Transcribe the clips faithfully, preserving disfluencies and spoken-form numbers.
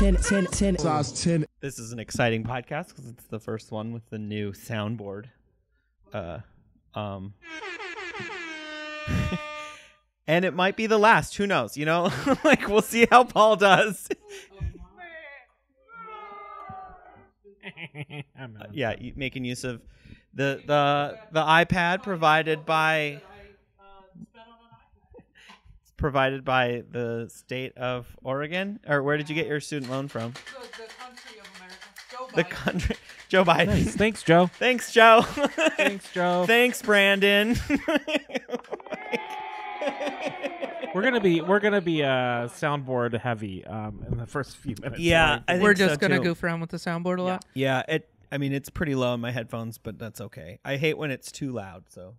ten, ten, ten. Size ten. This is an exciting podcast because it's the first one with the new soundboard. Uh, um, and it might be the last. Who knows? You know, like we'll see how Paul does. uh, yeah, making use of the the the iPad provided by. Provided by the state of Oregon, or where did you get your student loan from? The, the country of America. Joe Biden. The country, Joe Biden. Nice. Thanks, Joe. Thanks, Joe. Thanks, Joe. Thanks, Brandon. We're gonna be we're gonna be uh, soundboard heavy um, in the first few minutes. Yeah, I think we're just so gonna too. goof around with the soundboard a lot. Yeah, yeah it. I mean, it's pretty low in my headphones, but that's okay. I hate when it's too loud, so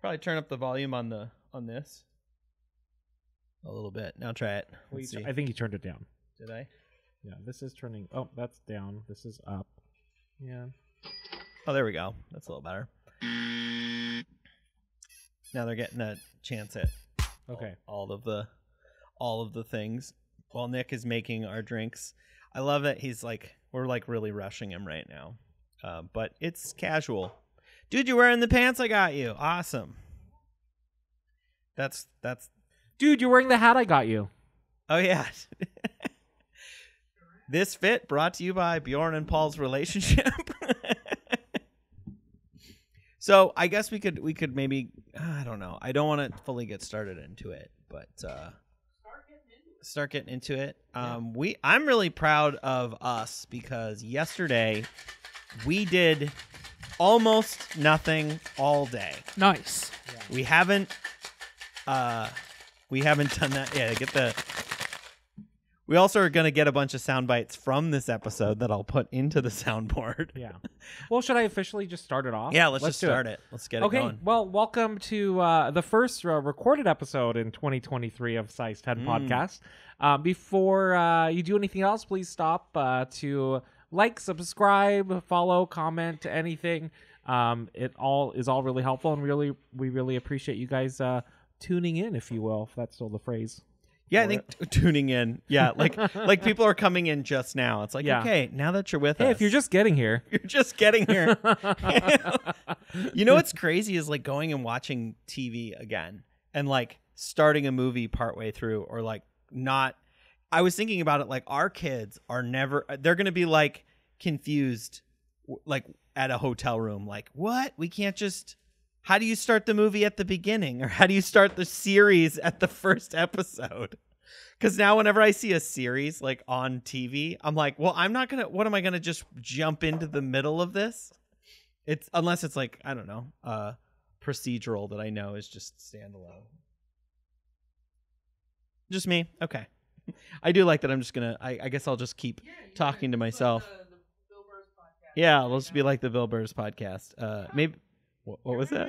probably turn up the volume on the on this. A little bit. Now try it. Well, I think you turned it down. Did I? Yeah, this is turning. Oh, that's down. This is up. Yeah. Oh, there we go. That's a little better. Now they're getting a chance at okay. all, all of the all of the things. While Nick is making our drinks. I love that he's like, we're like really rushing him right now. Uh, but it's casual. Dude, you're wearing the pants I got you. Awesome. That's that's Dude, you're wearing the hat I got you. Oh, yeah. This fit brought to you by Bjorn and Paul's relationship. So I guess we could we could maybe, I don't know. I don't want to fully get started into it, but uh, start getting into it. Start getting into it. Um, yeah. we, I'm really proud of us because yesterday we did almost nothing all day. Nice. Yeah. We haven't... Uh, We haven't done that yet. Get the. We also are going to get a bunch of sound bites from this episode that I'll put into the soundboard. Yeah. Well, should I officially just start it off? Yeah, let's, let's just start it. it. Let's get okay, it going. Okay. Well, welcome to uh, the first uh, recorded episode in twenty twenty-three of Size ten mm. Podcast. Uh, before uh, you do anything else, please stop uh, to like, subscribe, follow, comment, anything. Um, it all is all really helpful, and really, we really appreciate you guys. Uh, Tuning in, if you will, if that's still the phrase. Yeah, I think t- tuning in. Yeah, like like people are coming in just now. It's like, yeah. okay, now that you're with hey, us. Hey, if you're just getting here. You're just getting here. You know what's crazy is like going and watching T V again and like starting a movie partway through or like not. I was thinking about it like our kids are never, they're going to be like confused like at a hotel room. Like, what? We can't just... How do you start the movie at the beginning? Or how do you start the series at the first episode? Because now whenever I see a series like on T V, I'm like, well, I'm not going to, what am I going to just jump into the middle of this? It's unless it's like, I don't know, uh, procedural that I know is just standalone. Just me. Okay. I do like that. I'm just going to, I guess I'll just keep yeah, talking to myself. Like the, the Bill Burr's podcast. Yeah. It'll just be like the Bill Burr's podcast. Uh, maybe. What, what was that?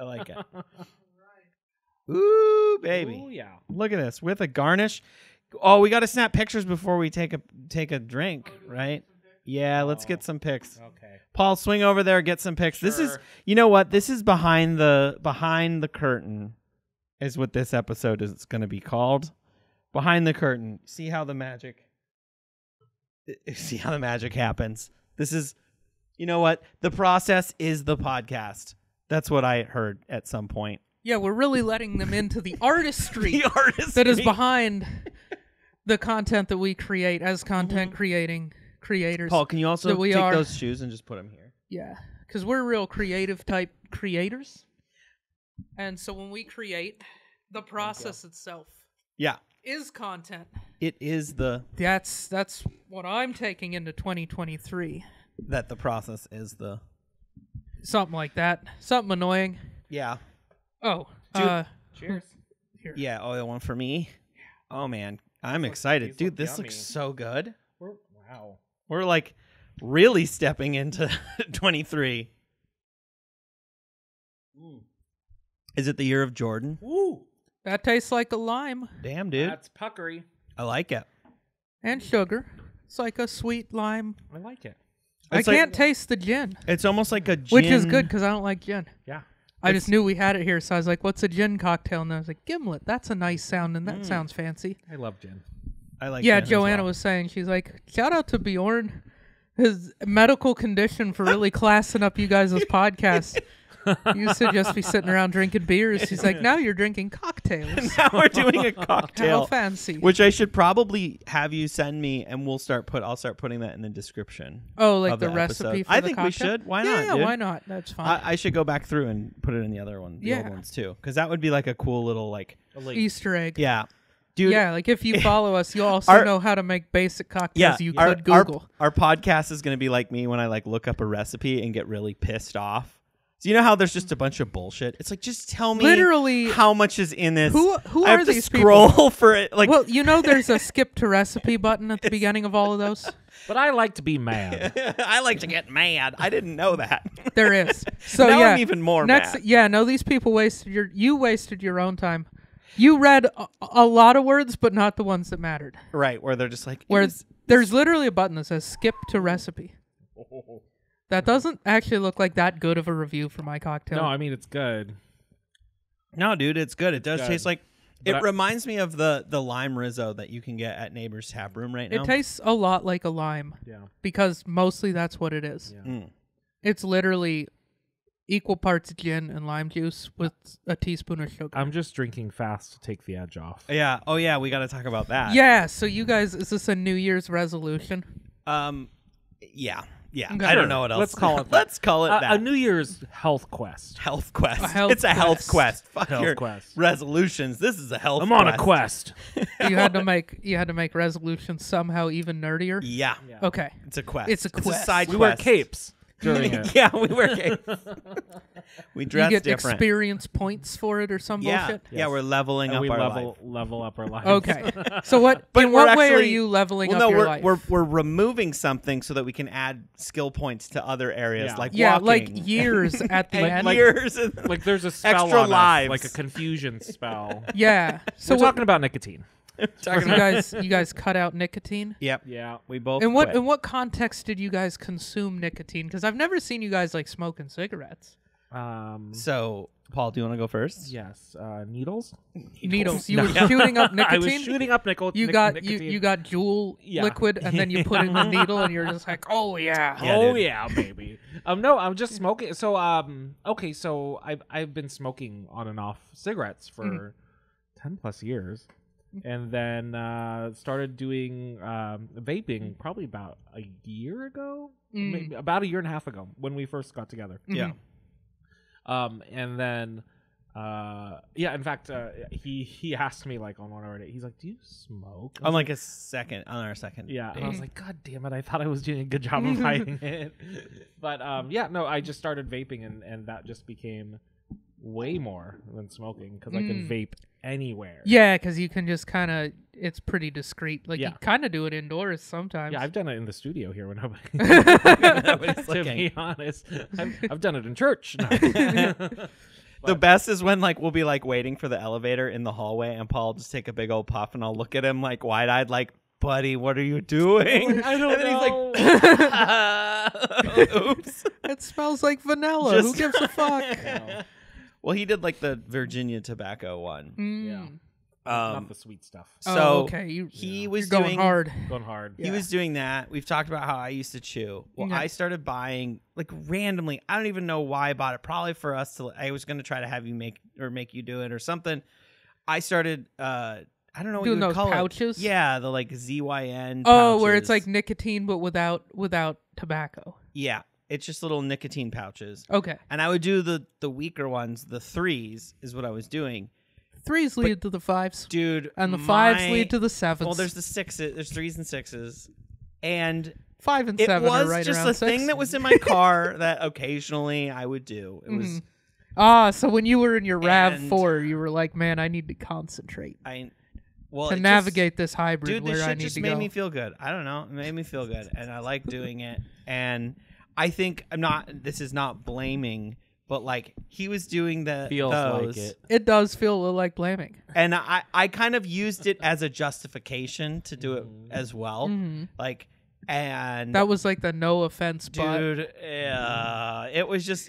I like it. Ooh, baby. Ooh, yeah. Look at this with a garnish. Oh, we got to snap pictures before we take a take a drink, right? Yeah, let's get some pics. Okay. Paul, swing over there, get some pics. Sure. This is, you know what? This is behind the behind the curtain, is what this episode is going to be called. Behind the curtain. See how the magic. See how the magic happens. This is. You know what? The process is the podcast. That's what I heard at some point. Yeah, we're really letting them into the artistry, the artistry. that is behind the content that we create as content creating creators. Paul, can you also take are. those shoes and just put them here? Yeah, because we're real creative type creators. And so when we create, the process itself yeah. is content. It is the... That's That's what I'm taking into twenty twenty-three. That the process is the... Something like that. Something annoying. Yeah. Oh. Uh, Cheers. Here. Yeah, oh, one for me? Yeah. Oh, man. I'm this excited. Looks, Dude, this yummy. looks so good. We're, wow. We're, like, really stepping into twenty-three. Mm. Is it the year of Jordan? Ooh. That tastes like a lime. Damn, dude. That's puckery. I like it. And sugar. It's like a sweet lime. I like it. It's I like, can't taste the gin. It's almost like a gin. Which is good because I don't like gin. Yeah. I it's, just knew we had it here, so I was like, what's a gin cocktail? And I was like, Gimlet. That's a nice sound, and that mm. sounds fancy. I love gin. I like. Yeah, Joanna well. was saying, she's like, shout out to Bjorn, his medical condition for really classing up you guys' podcast. You should just be sitting around drinking beers. He's like, now you're drinking cocktails. Now we're doing a cocktail. How fancy. Which I should probably have you send me, and we'll start put. I'll start putting that in the description. Oh, like the, the recipe. For I the think cocktail? We should. Why yeah, not? Yeah, why not? That's fine. I, I should go back through and put it in the other one, the yeah. old ones too, because that would be like a cool little like, like Easter egg. Yeah. Dude, yeah, like if you follow us, you'll also our, know how to make basic cocktails yeah, you our, could Google. Our, our podcast is going to be like me when I like look up a recipe and get really pissed off. So you know how there's just a bunch of bullshit? It's like, just tell me literally how much is in this. Who, who I are have these to scroll people? For it. Like, well, you know there's a skip to recipe button at the beginning of all of those? But I like to be mad. I like to get mad. I didn't know that. There is. So now yeah, I'm even more next, mad. Yeah, no, these people wasted your, you wasted your own time. You read a, a lot of words, but not the ones that mattered. Right, where they're just like... Where there's literally a button that says, skip to recipe. Oh. That doesn't actually look like that good of a review for my cocktail. No, I mean, it's good. No, dude, it's good. It does good. taste like... But it I, reminds me of the, the lime Rizzo that you can get at Neighbor's Tap Room right now. It tastes a lot like a lime. Yeah. Because mostly that's what it is. Yeah. Mm. It's literally... equal parts gin and lime juice with a teaspoon of sugar. I'm just drinking fast to take the edge off. Yeah. Oh, yeah. We got to talk about that. Yeah. So you guys, is this a New Year's resolution? Um, yeah. Yeah. Okay. I don't know what else. Let's call it that. Let's call it uh, that. A New Year's health quest. Health quest. A health it's a quest. health quest. Fuck health your quest. resolutions. This is a health I'm quest. I'm on a quest. You had to make you had to make resolutions somehow even nerdier? Yeah. yeah. Okay. It's a quest. It's a quest. It's a side we quest. We wear capes. Yeah, we were gay. We dress different. You get different. experience points for it or some yeah. bullshit? Yes. Yeah, we're leveling and up we our level, life. level up our life. Okay. So what, but in what actually, way are you leveling well, up no, your we're, life? We're, we're removing something so that we can add skill points to other areas, yeah. like yeah, walking. like years at the like, end. Like, years like there's a spell extra on lives. Us, like a confusion spell. Yeah. So we're what, talking about nicotine. So you guys, you guys cut out nicotine. Yep. Yeah. We both. And what? Quit. In what context did you guys consume nicotine? Because I've never seen you guys like smoking cigarettes. Um. So, Paul, do you want to go first? Yes. Uh, needles. Needles. You no. were shooting up nicotine. I was shooting up nicotine. You got nicotine. you you got Juul yeah. liquid, and then you put in the needle, and you're just like, oh yeah, yeah oh dude. yeah, baby. um. No, I'm just smoking. So um. Okay. So I've I've been smoking on and off cigarettes for mm. ten plus years. And then uh, started doing um, vaping probably about a year ago, mm. maybe about a year and a half ago when we first got together. Mm-hmm. Yeah. Um, and then, uh, yeah, in fact, uh, he he asked me like on one of our dates, he's like, do you smoke? On like, like a second, on our second Yeah. Date. And I was like, God damn it. I thought I was doing a good job of hiding it. But um, yeah, no, I just started vaping and, and that just became way more than smoking because mm. I can vape anywhere. Yeah, because you can just kind of, it's pretty discreet. Like, yeah. you kind of do it indoors sometimes. Yeah, I've done it in the studio here when nobody, nobody's looking. To be honest, I've, I've done it in church. No. The best is when, like, we'll be, like, waiting for the elevator in the hallway, and Paul will just take a big old puff, and I'll look at him, like, wide-eyed, like, buddy, what are you doing? I don't know. And then know. he's like, uh, oops. It smells like vanilla. Just Who gives a fuck? No. Well, he did like the Virginia tobacco one. Mm. Yeah. Um, Not the sweet stuff. So oh, okay. You, he yeah. was You're going doing, hard. Going hard. Yeah. He was doing that. We've talked about how I used to chew. Well, yeah. I started buying like randomly. I don't even know why I bought it. Probably for us to. I was going to try to have you make or make you do it or something. I started. Uh, I don't know what Doing you would those call pouches? It. Yeah, the like Z Y N. Oh, pouches. Where it's like nicotine but without without tobacco. Yeah. It's just little nicotine pouches. Okay. And I would do the, the weaker ones. The threes is what I was doing. Threes but lead to the fives. Dude. And the my, fives lead to the sevens. Well, there's the sixes. There's threes and sixes. And five and seven are right around six. It was just a thing that was in my car that occasionally I would do. It mm-hmm. was. Ah, so when you were in your RAV four, you were like, man, I need to concentrate. I Well, to navigate just, this hybrid dude, where I need just to go. Dude, this shit just made me feel good. I don't know. It made me feel good. And I like doing it. And... I think I'm not. This is not blaming, but like he was doing the feels those. Like it. It does feel a little like blaming, and I, I kind of used it as a justification to do it as well. Mm-hmm. Like And that was like the no offense, dude. Uh, it was just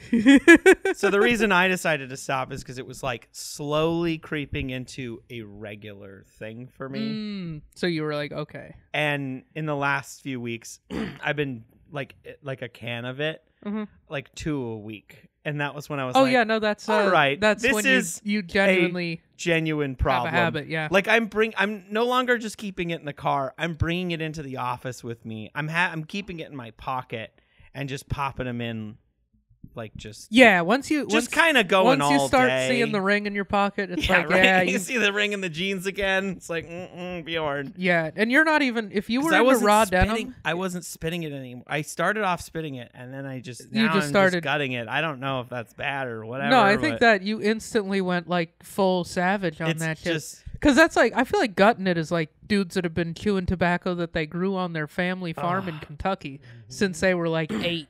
so the reason I decided to stop is because it was like slowly creeping into a regular thing for me. Mm, so you were like, okay. And in the last few weeks, I've been like like a can of it, mm-hmm. like two a week, and that was when I was. Oh like, yeah, no, that's all uh, right. That's this when is you, you genuinely a genuine problem. Have a habit, yeah. Like I'm bring, I'm no longer just keeping it in the car. I'm bringing it into the office with me. I'm ha- I'm keeping it in my pocket and just popping them in, like just yeah. Once you just kind of going once all you start day. Seeing the ring in your pocket, it's yeah, like right? yeah, you, you see the ring in the jeans again. It's like mm-mm, Bjorn. Yeah, and you're not even if you were into raw spitting, denim. I wasn't spitting it anymore. I started off spitting it, and then I just you now just I'm started just gutting it. I don't know if that's bad or whatever. No, I think that you instantly went like full savage on that shit. Because that's like I feel like gutting it is like dudes that have been chewing tobacco that they grew on their family farm uh, in Kentucky mm-hmm. since they were like eight.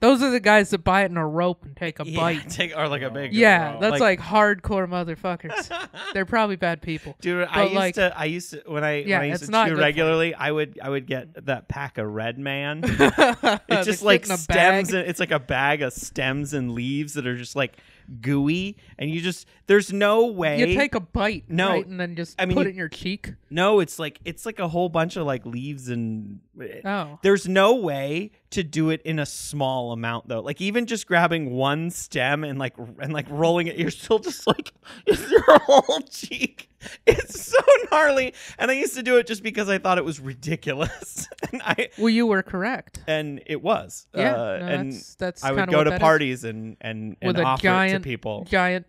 Those are the guys that buy it in a rope and take a yeah, bite. Take, or like a big Yeah, rope. That's like, like hardcore motherfuckers. They're probably bad people. Dude, I used, like, to, I used to, when I, yeah, when I used to chew regularly, I would I would get that pack of Red Man. It just like stems, and, it's like a bag of stems and leaves that are just like gooey. And you just, there's no way. You take a bite, no, right? And then just I mean, put you, it in your cheek. No, it's like, it's like a whole bunch of like leaves and, oh. There's no way to do it in a small amount though, like even just grabbing one stem and like and like rolling it, you're still just like it's your whole cheek. It's so gnarly, and I used to do it just because I thought it was ridiculous. And I well, you were correct, and it was yeah. Uh, no, and that's, that's I would go to parties is. and and, and offer giant, it to people. Giant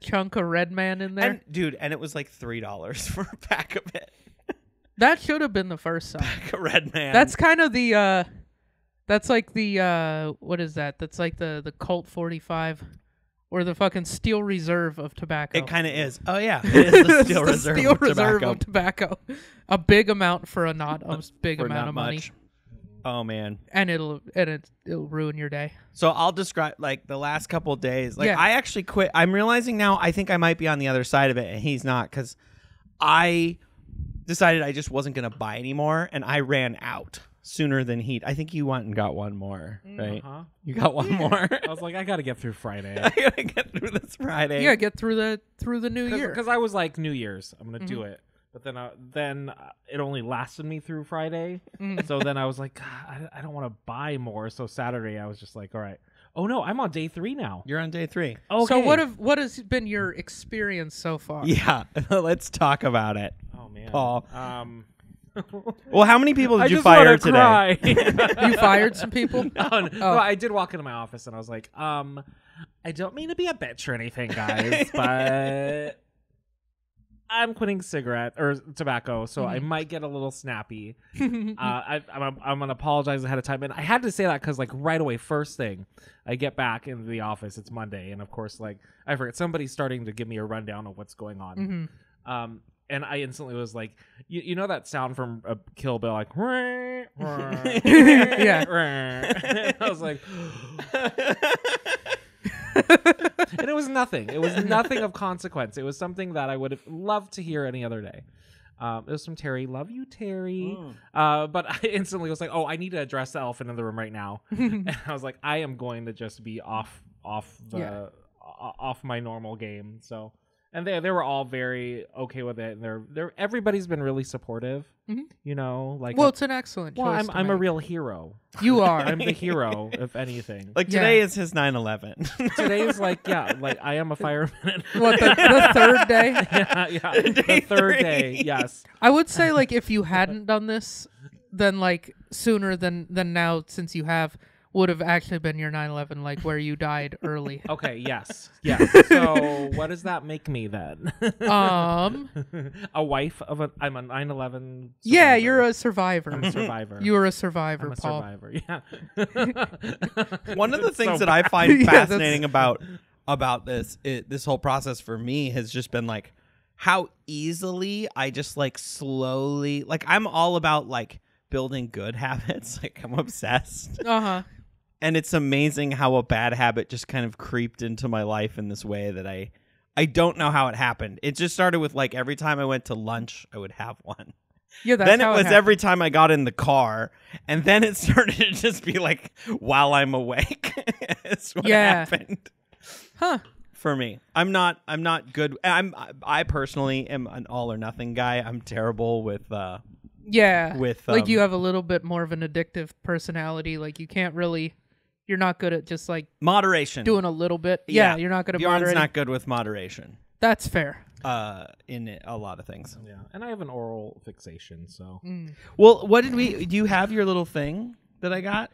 chunk of Red Man in there, and, dude, and it was like three dollars for a pack of it. That should have been the first song. Pack of Red Man. That's kind of the. Uh, That's like the, uh, what is that? That's like the, the Colt forty-five or the fucking Steel Reserve of tobacco. It kind of is. Oh, yeah. It is the Steel, reserve, the steel of reserve of tobacco. A big amount for a not a big for amount of money. Much. Oh, man. And it'll and it, it'll ruin your day. So I'll describe, like, the last couple of days. Like, yeah. I actually quit. I'm realizing now I think I might be on the other side of it, and he's not, because I decided I just wasn't going to buy anymore, and I ran out. Sooner than heat. I think you went and got one more, right? Uh-huh. You got one yeah. more. I was like, I got to get through Friday. I got to get through this Friday. Yeah, get through the through the new Cause, year. Because I was like, New Year's, I'm going to mm-hmm. do it. But then uh, then uh, it only lasted me through Friday. Mm. So then I was like, I, I don't want to buy more. So Saturday, I was just like, all right. Oh, no, I'm on day three now. You're on day three. Okay. So what have what has been your experience so far? Yeah, let's talk about it. Oh, man. Paul. Um... Well, how many people did I you fire today? Cry. You fired some people? No, no, oh. no, I did walk into my office and I was like, um, I don't mean to be a bitch or anything, guys, but I'm quitting cigarette or tobacco, so mm-hmm. I might get a little snappy. uh, I, I'm, I'm going to apologize ahead of time. And I had to say that because, like, right away, first thing, I get back into the office. It's Monday. And, of course, like, I forget. Somebody's starting to give me a rundown of what's going on. Mm-hmm. Um And I instantly was like, you, you know that sound from a Kill Bill, like, yeah. I was like, and it was nothing. It was nothing of consequence. It was something that I would have loved to hear any other day. Um, it was from Terry. Love you, Terry. Mm. Uh, but I instantly was like, oh, I need to address the elephant in the room right now. And I was like, I am going to just be off, off the, yeah. off my normal game. So. And they they were all very okay with it, and they're they're everybody's been really supportive, mm-hmm. you know. Like, well, a, it's an excellent. Well, choice I'm I'm make. a real hero. You are. I'm the hero, if anything. Like today yeah. is his nine eleven. Today is like yeah, like I am a fireman. What the, the third day? Yeah, yeah. Day the third three. day. Yes. I would say like if you hadn't done this, then like sooner than than now, since you have. Would have actually been your nine eleven, like where you died early. Okay, yes. Yes. So what does that make me then? Um, a wife of a... I'm a nine eleven survivor. Yeah, you're a survivor. I'm a survivor. You are a survivor, I'm a Paul. survivor, yeah. One of the things so that bad. I find fascinating yeah, about about this, it, this whole process for me has just been like how easily I just like slowly... Like I'm all about like building good habits. Like I'm obsessed. Uh-huh. And it's amazing how a bad habit just kind of creeped into my life in this way that I I don't know how it happened. It just started with like every time I went to lunch, I would have one. Yeah, that's then it how was it every time I got in the car, and then it started to just be like while I'm awake. That's what yeah. happened. Huh. For me, I'm not. I'm not good. I'm. I personally am an all or nothing guy. I'm terrible with. Uh, yeah. With um, like you have a little bit more of an addictive personality. Like you can't really. You're not good at just like moderation. Doing a little bit. Yeah. yeah. You're not good at Bjorn's moderation. Not good with moderation. That's fair. Uh, in a lot of things. Yeah, and I have an oral fixation. So. Mm. Well, what did we? Do you have your little thing that I got?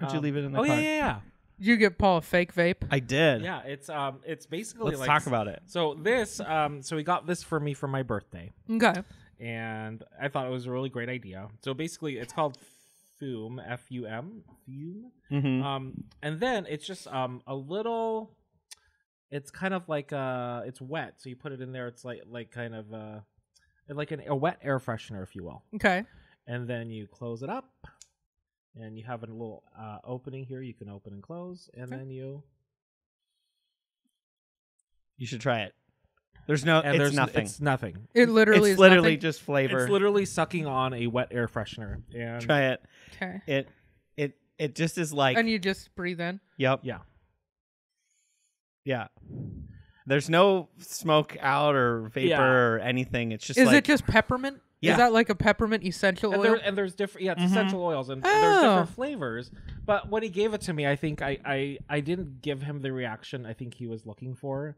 Did um, you leave it in the? Oh car? yeah, yeah. yeah. You get Paul a fake vape. I did. Yeah, it's um, it's basically. Let's like, talk about it. So this, um, so he got this for me for my birthday. Okay. And I thought it was a really great idea. So basically, it's called Fume, F U M, Fume. Mm-hmm. Um, and then it's just um a little. It's kind of like uh, it's wet, so you put it in there. It's like like kind of uh, like an, a wet air freshener, if you will. Okay. And then you close it up. And you have a little uh, opening here. You can open and close, and okay. then you. You should try it. There's no. And it's there's nothing. It's nothing. It literally. It's is literally nothing. Just flavor. It's literally sucking on a wet air freshener. And try it. Okay. It, it, it just is like. And you just breathe in. Yep. Yeah. Yeah. There's no smoke out or vapor yeah. or anything. It's just. Is like, it just peppermint? Yeah. Is that like a peppermint essential oil? And, there, and there's different, yeah, it's mm-hmm. essential oils, and, oh. and there's different flavors. But when he gave it to me, I think I, I, I didn't give him the reaction I think he was looking for.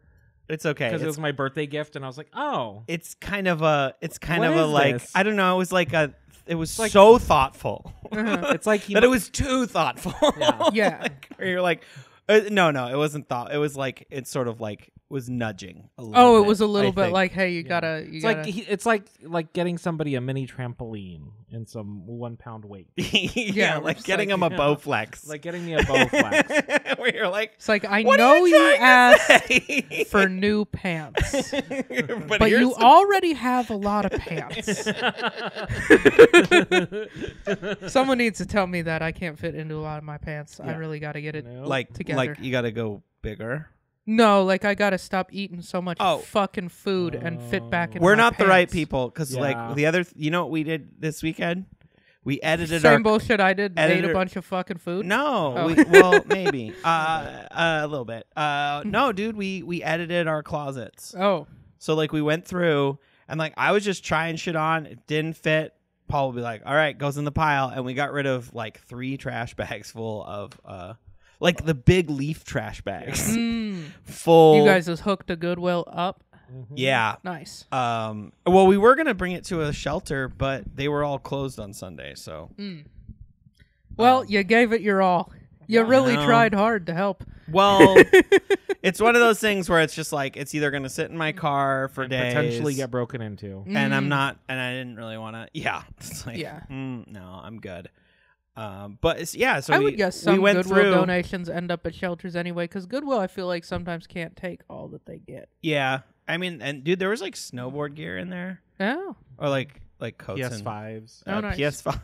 It's okay, because it was my birthday gift, and I was like, oh, it's kind of a, it's kind of a like, this? I don't know, it was like a, it was like, so thoughtful. Uh-huh. It's like he that might... it was too thoughtful. Yeah, yeah. Like, or you're like. Uh, no, no, it wasn't thought. It was like it's sort of like was nudging. A little oh, it bit, was a little I bit think. Like, hey, you yeah. gotta. You it's gotta... like he, it's like like getting somebody a mini trampoline in some one pound weight. yeah, yeah, like getting like, him a yeah. Bowflex. Like getting me a Bowflex. Where you're like, it's like I know you, you asked for new pants, but, but you some... already have a lot of pants. Someone needs to tell me that I can't fit into a lot of my pants. Yeah. I really got to get it no. like together. Like you got to go bigger. No, like I gotta stop eating so much oh. fucking food oh. and fit back in. We're my not pants. The right people because, yeah. like, the other, th you know what we did this weekend? We edited same our bullshit. I did ate a bunch of fucking food. No, oh. we, well, maybe uh, uh, a little bit. Uh, no, dude, we we edited our closets. Oh, so like we went through and like I was just trying shit on. It didn't fit. Paul would be like, "All right, goes in the pile," and we got rid of like three trash bags full of. Uh, Like the big leaf trash bags. Mm. Full. You guys just hooked a Goodwill up? Mm-hmm. Yeah. Nice. Um, well, we were going to bring it to a shelter, but they were all closed on Sunday, so. Mm. Well, um, you gave it your all. You really tried hard to help. Well, it's one of those things where it's just like, it's either going to sit in my car for and days. Potentially get broken into. Mm. And I'm not, and I didn't really want to. Yeah. It's like, yeah. Mm, no, I'm good. Um, but it's, yeah, so I we, would guess some we went Goodwill through... donations end up at shelters anyway, because Goodwill, I feel like sometimes can't take all that they get. Yeah, I mean, and dude, there was like snowboard gear in there. Oh, or like like coats P S fives. And, uh, oh, nice. P S five.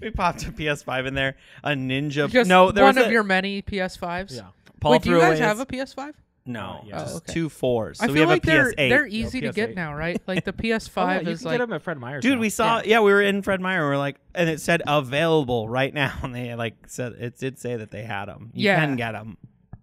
We popped a P S five in there. A ninja. Just no, there one was of a... your many P S fives. Yeah. Paul Wait, do you guys his... have a P S five? No, uh, yeah. just oh, okay. two fours. So I feel we have like a they're, P S eight. They're easy no, to get now, right? Like the P S five oh, yeah, you is can like. Get them at Fred Meyer's dude, now. We saw. Yeah. yeah, we were in Fred Meyer. We were like, and it said available right now, and they like said it did say that they had them. You yeah. can get them.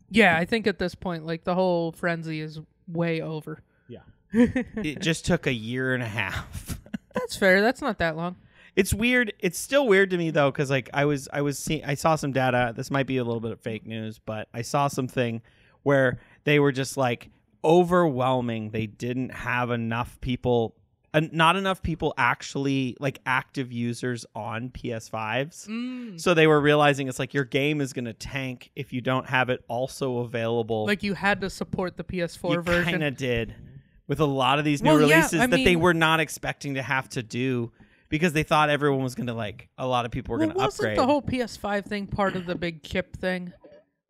Yeah, I think at this point, like the whole frenzy is way over. Yeah, it just took a year and a half. That's fair. That's not that long. It's weird. It's still weird to me though, because like I was, I was seeing, I saw some data. This might be a little bit of fake news, but I saw something where. They were just like overwhelming. They didn't have enough people, uh, not enough people actually like active users on P S fives. Mm. So they were realizing it's like your game is going to tank if you don't have it also available. Like you had to support the P S four you version. You kind of did with a lot of these new well, releases yeah, that mean, they were not expecting to have to do because they thought everyone was going to like, a lot of people were well, going to upgrade. Wasn't the whole P S five thing part of the big chip thing?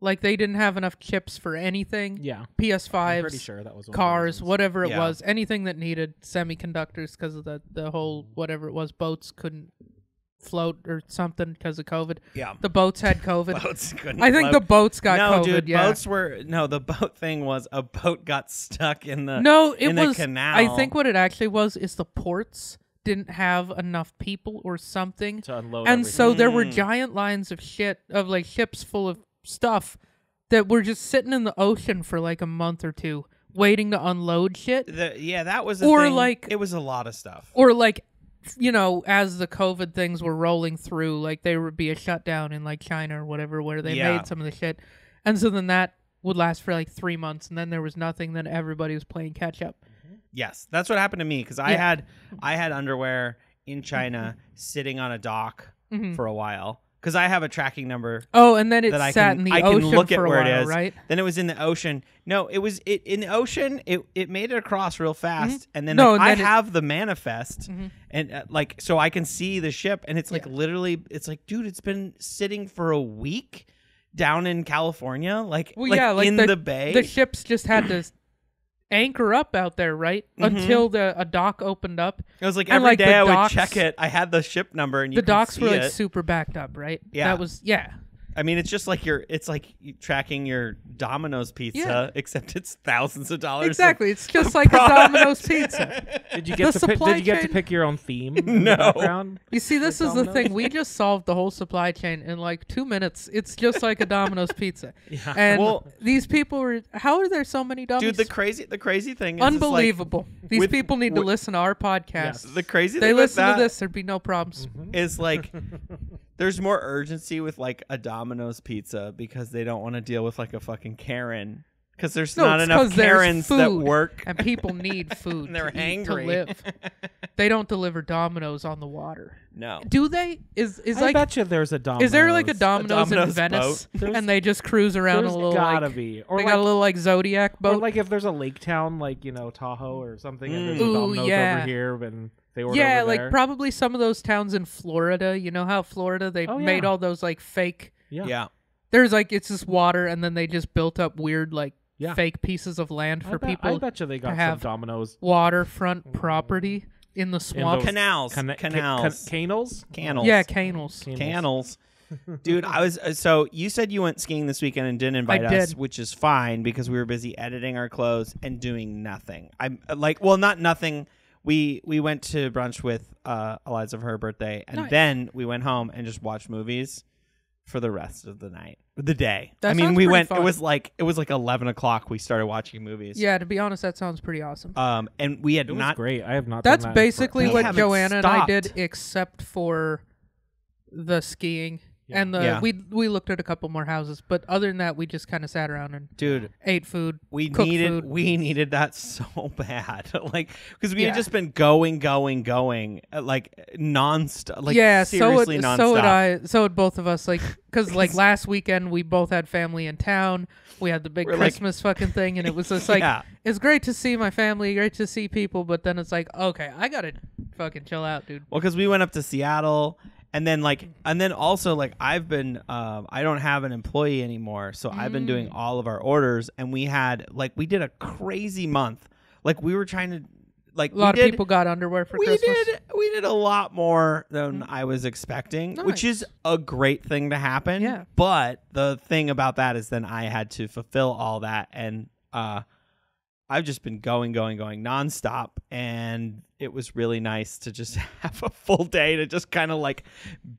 Like, they didn't have enough chips for anything. Yeah. P S fives, I'm pretty sure that was cars, whatever it yeah. was. Anything that needed semiconductors because of the, the whole whatever it was. Boats couldn't float or something because of COVID. Yeah. The boats had COVID. Boats couldn't I think float. The boats got no, COVID. No, dude, yeah. boats were... No, the boat thing was a boat got stuck in the, no, it in was, the canal. I think what it actually was is the ports didn't have enough people or something to unload and everything. So there were giant lines of shit of like ships full of stuff that were just sitting in the ocean for like a month or two waiting to unload shit. The, yeah, that was the or thing. Like it was a lot of stuff. Or like, you know, as the COVID things were rolling through, like there would be a shutdown in like China or whatever where they yeah. made some of the shit, and so then that would last for like three months, and then there was nothing. Then everybody was playing catch up. Yes, that's what happened to me because I yeah. had I had underwear in China sitting on a dock mm-hmm. for a while. Because I have a tracking number. Oh, and then it sat can, in the I ocean can look for at a where while, it is. Right? Then it was in the ocean. No, it was it in the ocean. It it made it across real fast, mm-hmm. and then, no, like, and then I have the manifest, mm-hmm. and uh, like so I can see the ship, and it's like yeah. literally, it's like, dude, it's been sitting for a week down in California, like, well, like, yeah, like in the, the bay. The ships just had to anchor up out there, right? Mm-hmm. Until the a dock opened up. It was like every like day I docks, would check it. I had the ship number, and you the docks were like it. super backed up, right? Yeah, that was yeah. I mean, it's just like you're. It's like you're tracking your Domino's pizza, yeah. except it's thousands of dollars. Exactly, of, it's just like product. a Domino's pizza. Did you get the to pick, Did you get to pick your own theme? No. You see, this is Domino's? the thing. We just solved the whole supply chain in like two minutes. It's just like a Domino's pizza. Yeah. And well, these people were. How are there so many Domino's? Dude, the crazy, the crazy thing. is Unbelievable. Like, these with, people need with, to listen to our podcast. Yeah, the crazy. They thing listen that to this. There'd be no problems. Mm-hmm. Is like. There's more urgency with like a Domino's pizza because they don't want to deal with like a fucking Karen because there's no, not enough Karens that work and people need food. And they're to angry. Eat, to live. They don't deliver Domino's on the water. No, do they? Is is I like? I bet you there's a Domino's. Is there like a Domino's, a Domino's in Venice and they just cruise around a little? Gotta like, be. Or they like, got a little like Zodiac boat. Or like if there's a lake town like you know Tahoe or something, mm. and there's a Ooh, Domino's yeah. over here and. They yeah, over like there. Probably some of those towns in Florida. You know how Florida, they oh, yeah. made all those like fake. Yeah. yeah. There's like, it's just water, and then they just built up weird like yeah. fake pieces of land for I bet, people. I bet you they got to have some Domino's. Waterfront property in the swamp. In canals. Can canals. Ca ca canals? Canals. Yeah, canals. Canals. canals. Dude, I was uh, so you said you went skiing this weekend and didn't invite did. us, which is fine because we were busy editing our clothes and doing nothing. I'm like, well, not nothing. We we went to brunch with uh, Eliza for her birthday, and nice. then we went home and just watched movies for the rest of the night, the day. That I mean, we went. Fun. It was like it was like eleven o'clock. We started watching movies. Yeah, to be honest, that sounds pretty awesome. Um, and we had it not was great. I have not. That's done that basically what Joanna stopped. and I did, except for the skiing. Yeah. And the yeah. we we looked at a couple more houses, but other than that, we just kind of sat around and dude ate food. We needed food. we needed that so bad, like because we yeah. had just been going, going, going, like nonstop. Like yeah, seriously so it, nonstop. So would I. So would both of us, like because like last weekend we both had family in town. We had the big We're Christmas like, fucking thing, and it was just like yeah. it's great to see my family, great to see people, but then it's like okay, I gotta fucking chill out, dude. Well, because we went up to Seattle. And then like, and then also like, I've been, uh, I don't have an employee anymore, so mm. I've been doing all of our orders, and we had like, we did a crazy month, like we were trying to, like a lot of did, people got underwear for we Christmas. Did, we did a lot more than mm. I was expecting, nice. which is a great thing to happen. Yeah. But the thing about that is, then I had to fulfill all that, and uh, I've just been going, going, going nonstop, and it was really nice to just have a full day to just kind of like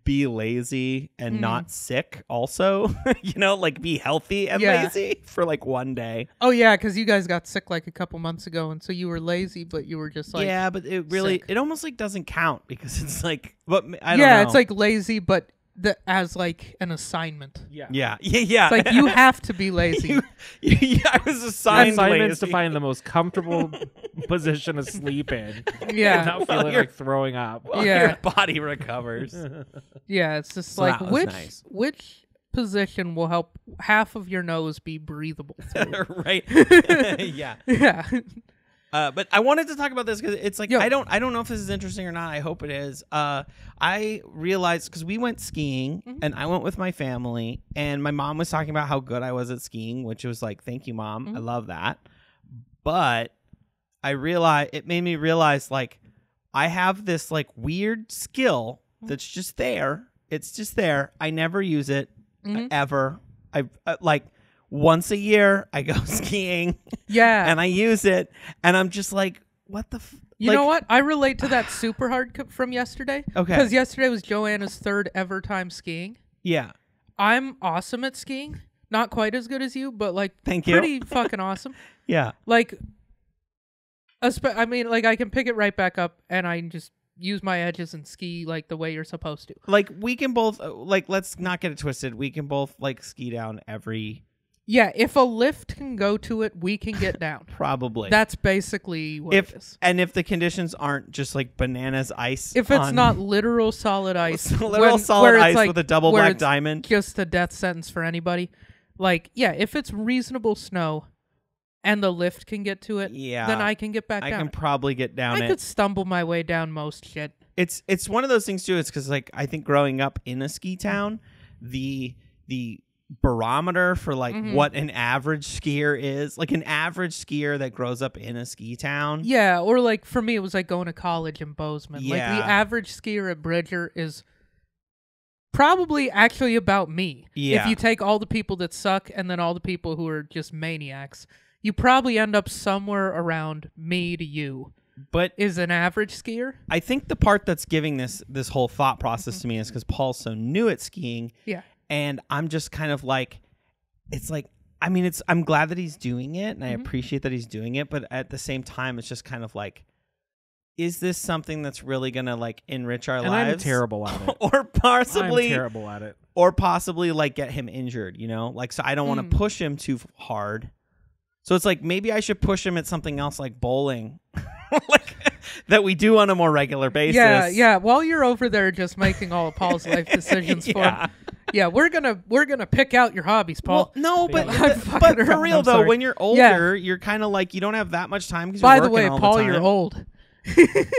be lazy and mm. not sick also, you know, like be healthy and yeah. lazy for like one day. Oh, yeah, because you guys got sick like a couple months ago. And so you were lazy, but you were just like, yeah, but it really sick. it almost like doesn't count because it's like, but I don't yeah, know. It's like lazy, but the, as like an assignment. Yeah. Yeah. Yeah. yeah. It's like you have to be lazy. you, you, yeah, I was assigned Your assignment lazy. is to find the most comfortable position to sleep in. Yeah. And not feeling like throwing up. Yeah. Your body recovers. Yeah. It's just so like which nice. which position will help half of your nose be breathable through. Right. yeah. Yeah. Uh, but I wanted to talk about this because it's like Yo. I don't I don't know if this is interesting or not. I hope it is. Uh, I realized because we went skiing mm-hmm. and I went with my family, and my mom was talking about how good I was at skiing, which was like, thank you, Mom. Mm-hmm. I love that. But I realized it made me realize like I have this like weird skill mm-hmm. that's just there. It's just there. I never use it mm-hmm. ever. I uh, like. Once a year, I go skiing. Yeah, and I use it, and I'm just like, "What the? F You like, know what? I relate to that super hard co- from yesterday. Okay. Because yesterday was Joanna's third ever time skiing. Yeah. I'm awesome at skiing. Not quite as good as you, but like Thank pretty you. fucking awesome. Yeah. Like, spe- I mean, like I can pick it right back up and I just use my edges and ski like the way you're supposed to. Like we can both, like, let's not get it twisted. We can both like ski down every... Yeah, if a lift can go to it, we can get down. Probably. That's basically what if, it is. And if the conditions aren't just like bananas ice. If it's on... not literal solid ice. literal when, solid ice like, with a double black it's diamond. Just a death sentence for anybody. Like, yeah, if it's reasonable snow and the lift can get to it, yeah, then I can get back I down. I can probably get down I it. could stumble my way down most shit. It's, it's one of those things, too. It's because, like, I think growing up in a ski town, the the... barometer for like mm-hmm. what an average skier is, like an average skier that grows up in a ski town. Yeah, or like for me it was like going to college in Bozeman. Yeah. Like the average skier at Bridger is probably actually about me. Yeah. If you take all the people that suck and then all the people who are just maniacs, you probably end up somewhere around me to you. But is an average skier? I think the part that's giving this this whole thought process mm-hmm. to me is because Paul's so new at skiing. Yeah. And I'm just kind of like, it's like, I mean, it's, I'm glad that he's doing it and mm-hmm. I appreciate that he's doing it. But at the same time, it's just kind of like, is this something that's really going to like enrich our and lives? I'm terrible at it. or possibly I'm terrible at it. Or possibly like get him injured, you know, like, so I don't mm. want to push him too hard. So it's like, maybe I should push him at something else like bowling. like that we do on a more regular basis. Yeah, yeah. While you're over there just making all of Paul's life decisions yeah. for him. Yeah, we're gonna we're gonna pick out your hobbies, Paul. Well, no, but yeah. the, but around. for real I'm though, sorry. when you're older, yeah. you're kind of like you don't have that much time. Because By you're the way, all Paul, the time. you're old.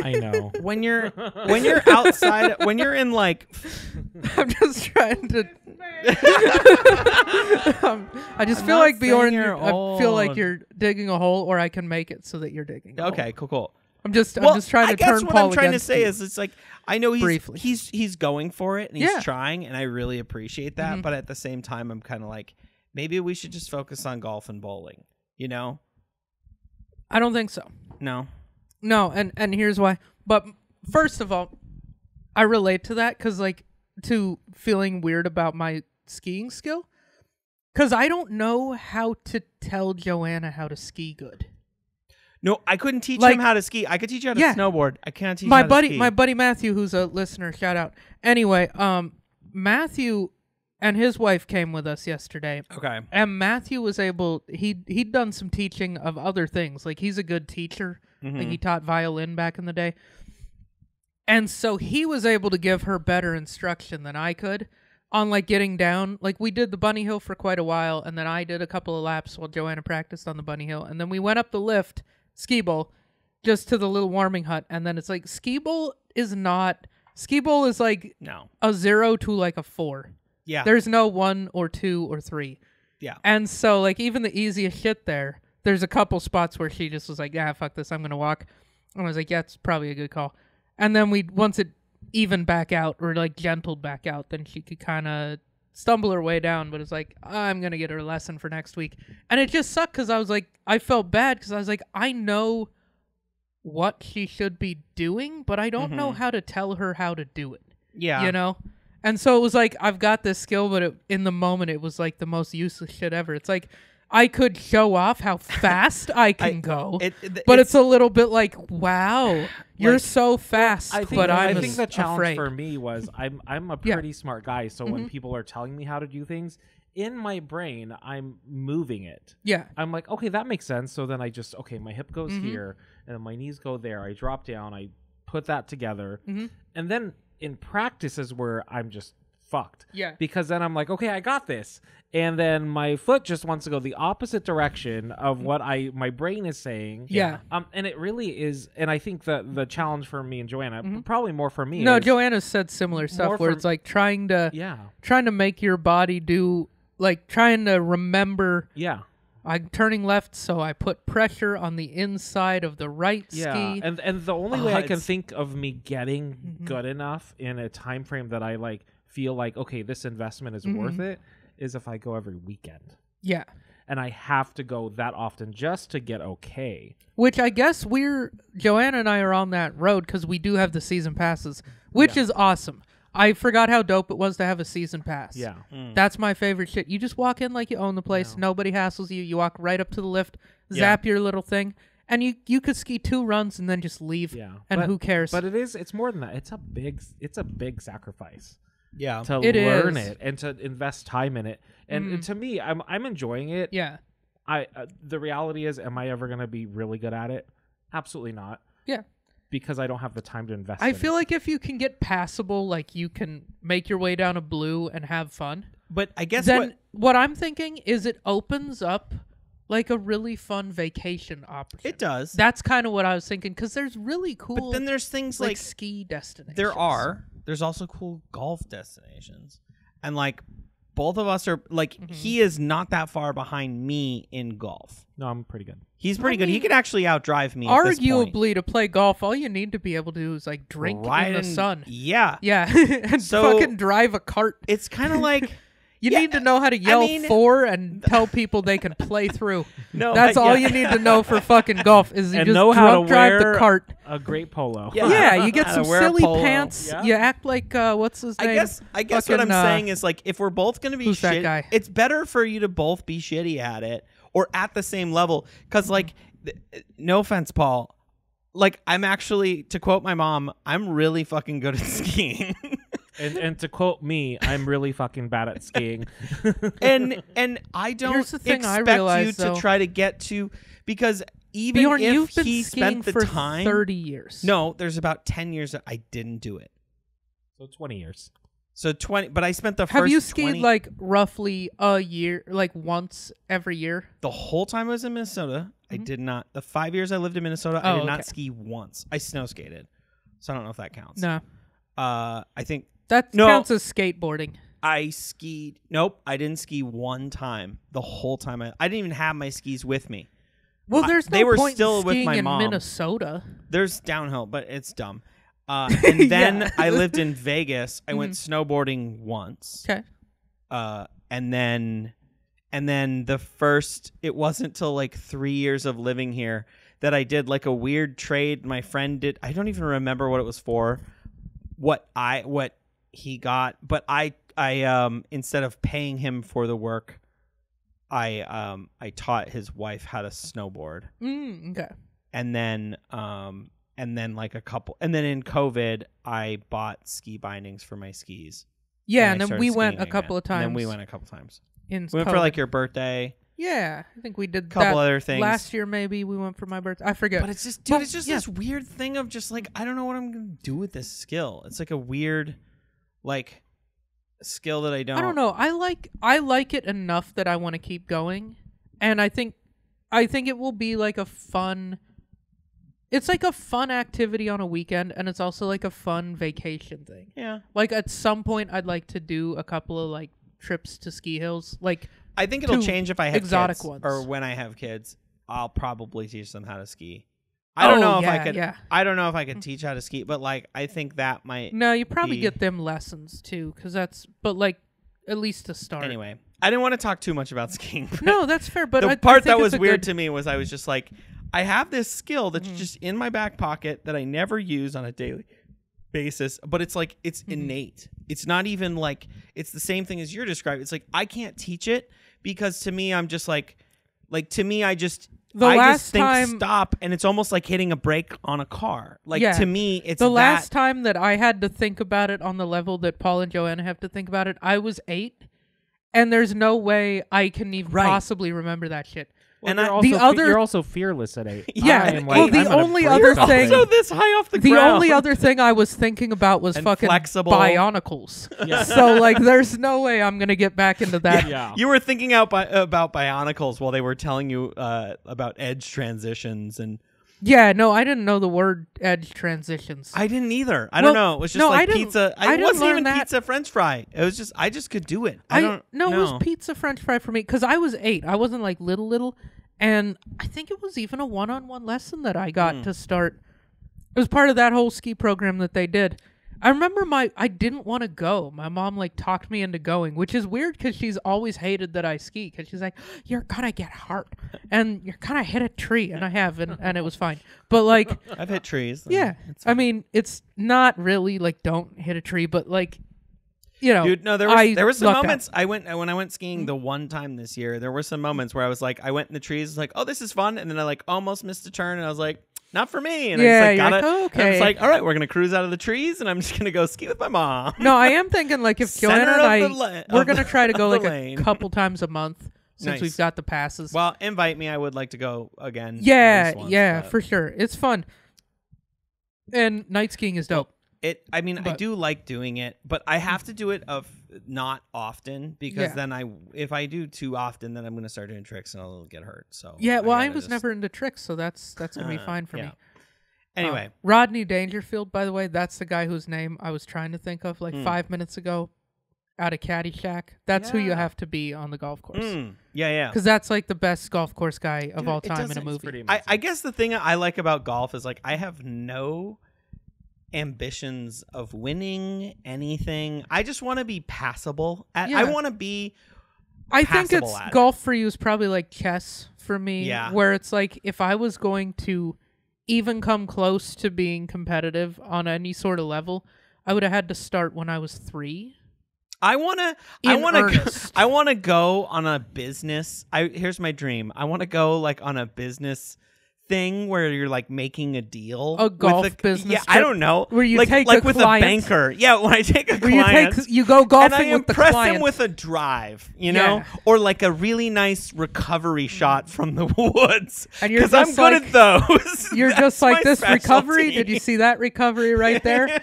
I know. When you're when you're outside, when you're in like, I'm just trying to. um, I just I'm feel like Bjorn. You're old. I feel like you're digging a hole, or I can make it so that you're digging. A okay, hole. cool, cool. I'm just, well, I'm just trying to turn Paul against I guess what I'm trying to say you. is it's like, I know he's Briefly. he's he's going for it and he's yeah. trying, and I really appreciate that. Mm-hmm. But at the same time, I'm kind of like, maybe we should just focus on golf and bowling, you know? I don't think so. No. No, and, and here's why. But first of all, I relate to that because, like, to feeling weird about my skiing skill. Because I don't know how to tell Joanna how to ski good. No, I couldn't teach like, him how to ski. I could teach you how to yeah. snowboard. I can't teach my you how buddy, to ski. My buddy Matthew, who's a listener, shout out. Anyway, um, Matthew and his wife came with us yesterday. Okay. And Matthew was able, he, he'd done some teaching of other things. Like, he's a good teacher. Mm-hmm. Like, he taught violin back in the day. And so he was able to give her better instruction than I could on, like, getting down. Like, we did the bunny hill for quite a while, and then I did a couple of laps while Joanna practiced on the bunny hill. And then we went up the lift. Ski bowl just to the little warming hut, and then it's like ski bowl is not ski bowl is like no a zero to like a four. Yeah, there's no one or two or three. Yeah, and so like even the easiest shit there, there's a couple spots where she just was like, yeah, fuck this, I'm gonna walk. And I was like, yeah, it's probably a good call. And then we once it evened back out or like gentled back out, then she could kind of stumble her way down, but it's like, I'm gonna get her a lesson for next week. And it just sucked because I was like, I felt bad because I was like, I know what she should be doing, but I don't mm-hmm. know how to tell her how to do it. Yeah, you know. And so it was like, I've got this skill, but it, in the moment it was like the most useless shit ever. It's like I could show off how fast I can I, go, it, it, but it's, it's a little bit like, wow, you're like, so fast. Well, I think, but I think the challenge afraid. for me was I'm I'm a pretty yeah. smart guy, so mm-hmm. when people are telling me how to do things in my brain, I'm moving it. Yeah, I'm like, okay, that makes sense. So then I just okay, my hip goes mm-hmm. here, and my knees go there. I drop down, I put that together, mm-hmm. and then in practice is where I'm just fucked. Yeah, because then I'm like, okay, I got this. And then my foot just wants to go the opposite direction of what I my brain is saying. Yeah. Um, and it really is. And I think the, the challenge for me and Joanna, mm-hmm. probably more for me. No, Joanna said similar stuff where it's like trying to yeah. trying to make your body do like trying to remember. Yeah. I'm turning left, so I put pressure on the inside of the right yeah. ski. And and the only oh, way I can think of me getting mm-hmm. good enough in a time frame that I like feel like, okay, this investment is mm-hmm. worth it. Is if I go every weekend. Yeah. and I have to go that often just to get okay. Which I guess we're, Joanna and I are on that road because we do have the season passes, which yeah. is awesome. I forgot how dope it was to have a season pass. Yeah. Mm. That's my favorite shit. You just walk in like you own the place. Yeah. Nobody hassles you. You walk right up to the lift, zap yeah. your little thing. And you, you could ski two runs and then just leave. Yeah. And but, who cares? But it is, it's more than that. It's a big, it's a big sacrifice. Yeah. To it learn is. it and to invest time in it. And mm. to me, I'm, I'm enjoying it. Yeah. I, uh, the reality is, am I ever going to be really good at it? Absolutely not. Yeah. Because I don't have the time to invest I in feel it. Like if you can get passable, like you can make your way down a blue and have fun. But I guess then what, what I'm thinking is it opens up like a really fun vacation opportunity. It does. That's kind of what I was thinking, because there's really cool... But then there's things like... like ski destinations. There are. There's also cool golf destinations. And, like, both of us are... Like, mm-hmm. he is not that far behind me in golf. No, I'm pretty good. He's pretty I good. Mean, he could actually outdrive me at this point. Arguably, to play golf, all you need to be able to do is, like, drink Ride in the and, sun. Yeah. Yeah. and so, fucking drive a cart. It's kind of like... You yeah, need to know how to yell I mean, for and tell people they can play through. No, that's I, all yeah. you need to know for fucking golf is you and just know how drunk to drive wear the cart. A great polo. Yeah, yeah you get some silly pants. Yeah. You act like uh, what's his name? I guess I guess fucking, what I'm uh, saying is like if we're both gonna be shitty, guy? It's better for you to both be shitty at it or at the same level. Cause like, no offense, Paul, like I'm actually, to quote my mom, I'm really fucking good at skiing. And, and to quote me, I'm really fucking bad at skiing. and and I don't expect I realize, you to though. try to get to, because even Bjorn, if you've been he spent the for time, thirty years. No, there's about ten years that I didn't do it. So twenty years. So twenty, but I spent the Have first. Have you skied twenty, like roughly a year, like once every year? The whole time I was in Minnesota, mm-hmm. I did not. The five years I lived in Minnesota, oh, I did okay. not ski once. I snow skated, so I don't know if that counts. No, uh, I think. That no, counts as skateboarding. I skied. Nope, I didn't ski one time. The whole time I, I didn't even have my skis with me. Well, there's I, no they were point still skiing with my in mom. Minnesota. There's downhill, but it's dumb. Uh, and then yeah. I lived in Vegas. I mm-hmm. went snowboarding once. Okay. Uh, and then, and then the first. It wasn't till like three years of living here that I did like a weird trade. My friend did. I don't even remember what it was for. What I what. He got, but I, I, um, instead of paying him for the work, I, um, I taught his wife how to snowboard. Mm, okay. And then, um, and then like a couple, and then in COVID, I bought ski bindings for my skis. Yeah. And, and then we went a couple again. of times. And then we went a couple times. In we went COVID. for like your birthday. Yeah. I think we did a couple that other things. Last year, maybe we went for my birthday. I forget. But it's just, dude, but, it's just yeah. this weird thing of just like, I don't know what I'm going to do with this skill. It's like a weird. Like skill that I don't I don't know. I like I like it enough that I want to keep going. And I think I think it will be like a fun it's like a fun activity on a weekend, and it's also like a fun vacation thing. Yeah. Like at some point I'd like to do a couple of like trips to ski hills. Like I think it'll change if I have exotic kids, ones. Or when I have kids, I'll probably teach them how to ski. I don't oh, know if yeah, I could. Yeah. I don't know if I could teach how to ski, but like I think that might. No, you probably be... get them lessons too, because that's. But like, at least to start. Anyway, I didn't want to talk too much about skiing. No, that's fair. But the I, part I that was weird good... to me was I was just like, I have this skill that's mm. just in my back pocket that I never use on a daily basis, but it's like it's mm. innate. It's not even like it's the same thing as you're describing. It's like I can't teach it because to me, I'm just like, like to me, I just. The I last just think time, stop, and it's almost like hitting a brake on a car. Like, yeah, to me, it's The that. last time that I had to think about it on the level that Paul and Joanna have to think about it, I was eight, and there's no way I can even right. possibly remember that shit. Well, and I, also the other, you're also fearless at eight. Yeah. Like, well, the I'm only other thing... So this high off the, the ground. The only other thing I was thinking about was and fucking flexible. Bionicles. Yeah. So, like, there's no way I'm going to get back into that. Yeah. Yeah. You were thinking out bi about Bionicles while they were telling you uh, about edge transitions and... Yeah, no, I didn't know the word edge transitions. I didn't either. I well, don't know. It was just no, like I pizza. I, I wasn't even that. pizza French fry. It was just, I just could do it. I, I don't know. No, it was pizza French fry for me because I was eight. I wasn't like little, little. And I think it was even a one-on-one lesson that I got mm. to start. It was part of that whole ski program that they did. I remember my I didn't want to go. My mom like talked me into going, which is weird because she's always hated that I ski because she's like, you're gonna get hurt and you're gonna hit a tree, and I have, and, and it was fine. But like I've hit trees. Yeah, I mean it's not really like don't hit a tree, but like you know, dude. No, there was I there were some moments out. I went when I went skiing mm-hmm. the one time this year. There were some moments where I was like, I went in the trees, like, oh, this is fun, and then I like almost missed a turn, and I was like. Not for me. And yeah, I just like, got it. Like, oh, okay. I was like, all right, we're going to cruise out of the trees and I'm just going to go ski with my mom. No, I am thinking like if Joanna and I, la- we're going to try to go like lane. a couple times a month since nice. we've got the passes. Well, invite me. I would like to go again. Yeah, once, yeah, but. for sure. It's fun. And night skiing is dope. It. I mean, but. I do like doing it, but I have to do it of not often because yeah. then I, if I do too often, then I'm going to start doing tricks and I'll get hurt. So yeah, well, I, I was just... never into tricks, so that's that's going to be fine for yeah. me. Anyway, um, Rodney Dangerfield, by the way, that's the guy whose name I was trying to think of like mm. five minutes ago, out of Caddyshack. That's yeah. who you have to be on the golf course. Mm. Yeah, yeah, because that's like the best golf course guy of Dude, all time in a movie. I, I guess the thing I like about golf is like I have no. ambitions of winning anything. I just want to be passable at, yeah. I want to be I think it's golf it. for you is probably like chess for me yeah. where it's like if I was going to even come close to being competitive on any sort of level, I would have had to start when I was three. I want to I want to I want to go on a business. I here's my dream. I want to go like on a business thing where you're like making a deal, a golf with a, business. Yeah, I don't know. Where you like, take like a with client, a banker. Yeah, when I take a client, you, take, you go golfing and I with impress the client. him with a drive, you know, yeah. or like a really nice recovery shot from the woods. And you're because I'm like, good at those. You're just like this specialty. recovery. Did you see that recovery right there?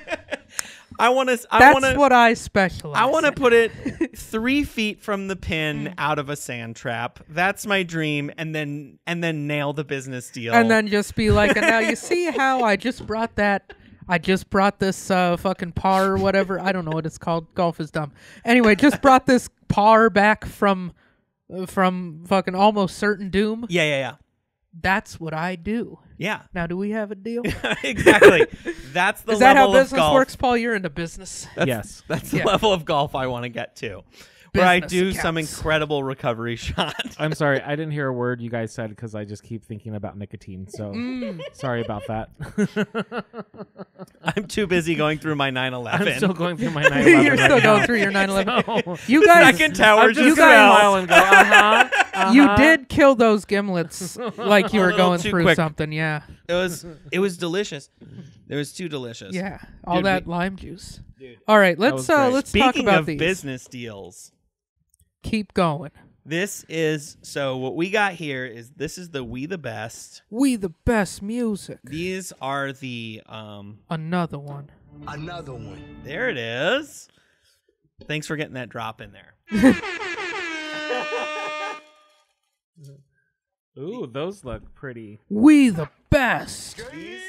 I want to. That's wanna, what I specialize. I want to put it three feet from the pin mm. out of a sand trap. That's my dream, and then and then nail the business deal, and then just be like, and now you see how I just brought that. I just brought this uh, fucking par or whatever. I don't know what it's called. Golf is dumb. Anyway, just brought this par back from from fucking almost certain doom. Yeah, yeah, yeah. That's what I do. Yeah. Now, do we have a deal? Exactly. That's the level of golf. Is that how business works, Paul? You're into business. That's, yes. That's the yeah. level of golf I want to get to, business where I do counts. some incredible recovery shot. I'm sorry. I didn't hear a word you guys said because I just keep thinking about nicotine. So mm. sorry about that. I'm too busy going through my nine eleven. I'm still going through my nine eleven. You're right still now. going through your nine eleven. So, you guys. Second tower just fell. Uh-huh. Uh-huh. You did kill those gimlets like you were going through quick. something, yeah. It was it was delicious. It was too delicious. Yeah, all dude, that we, lime juice. Dude, all right, let's uh, let's Speaking talk about of these business deals. Keep going. This is so what we got here is this is the We the Best. We the Best music. These are the um another one. Another one. There it is. Thanks for getting that drop in there. Ooh, those look pretty. We the Best. These...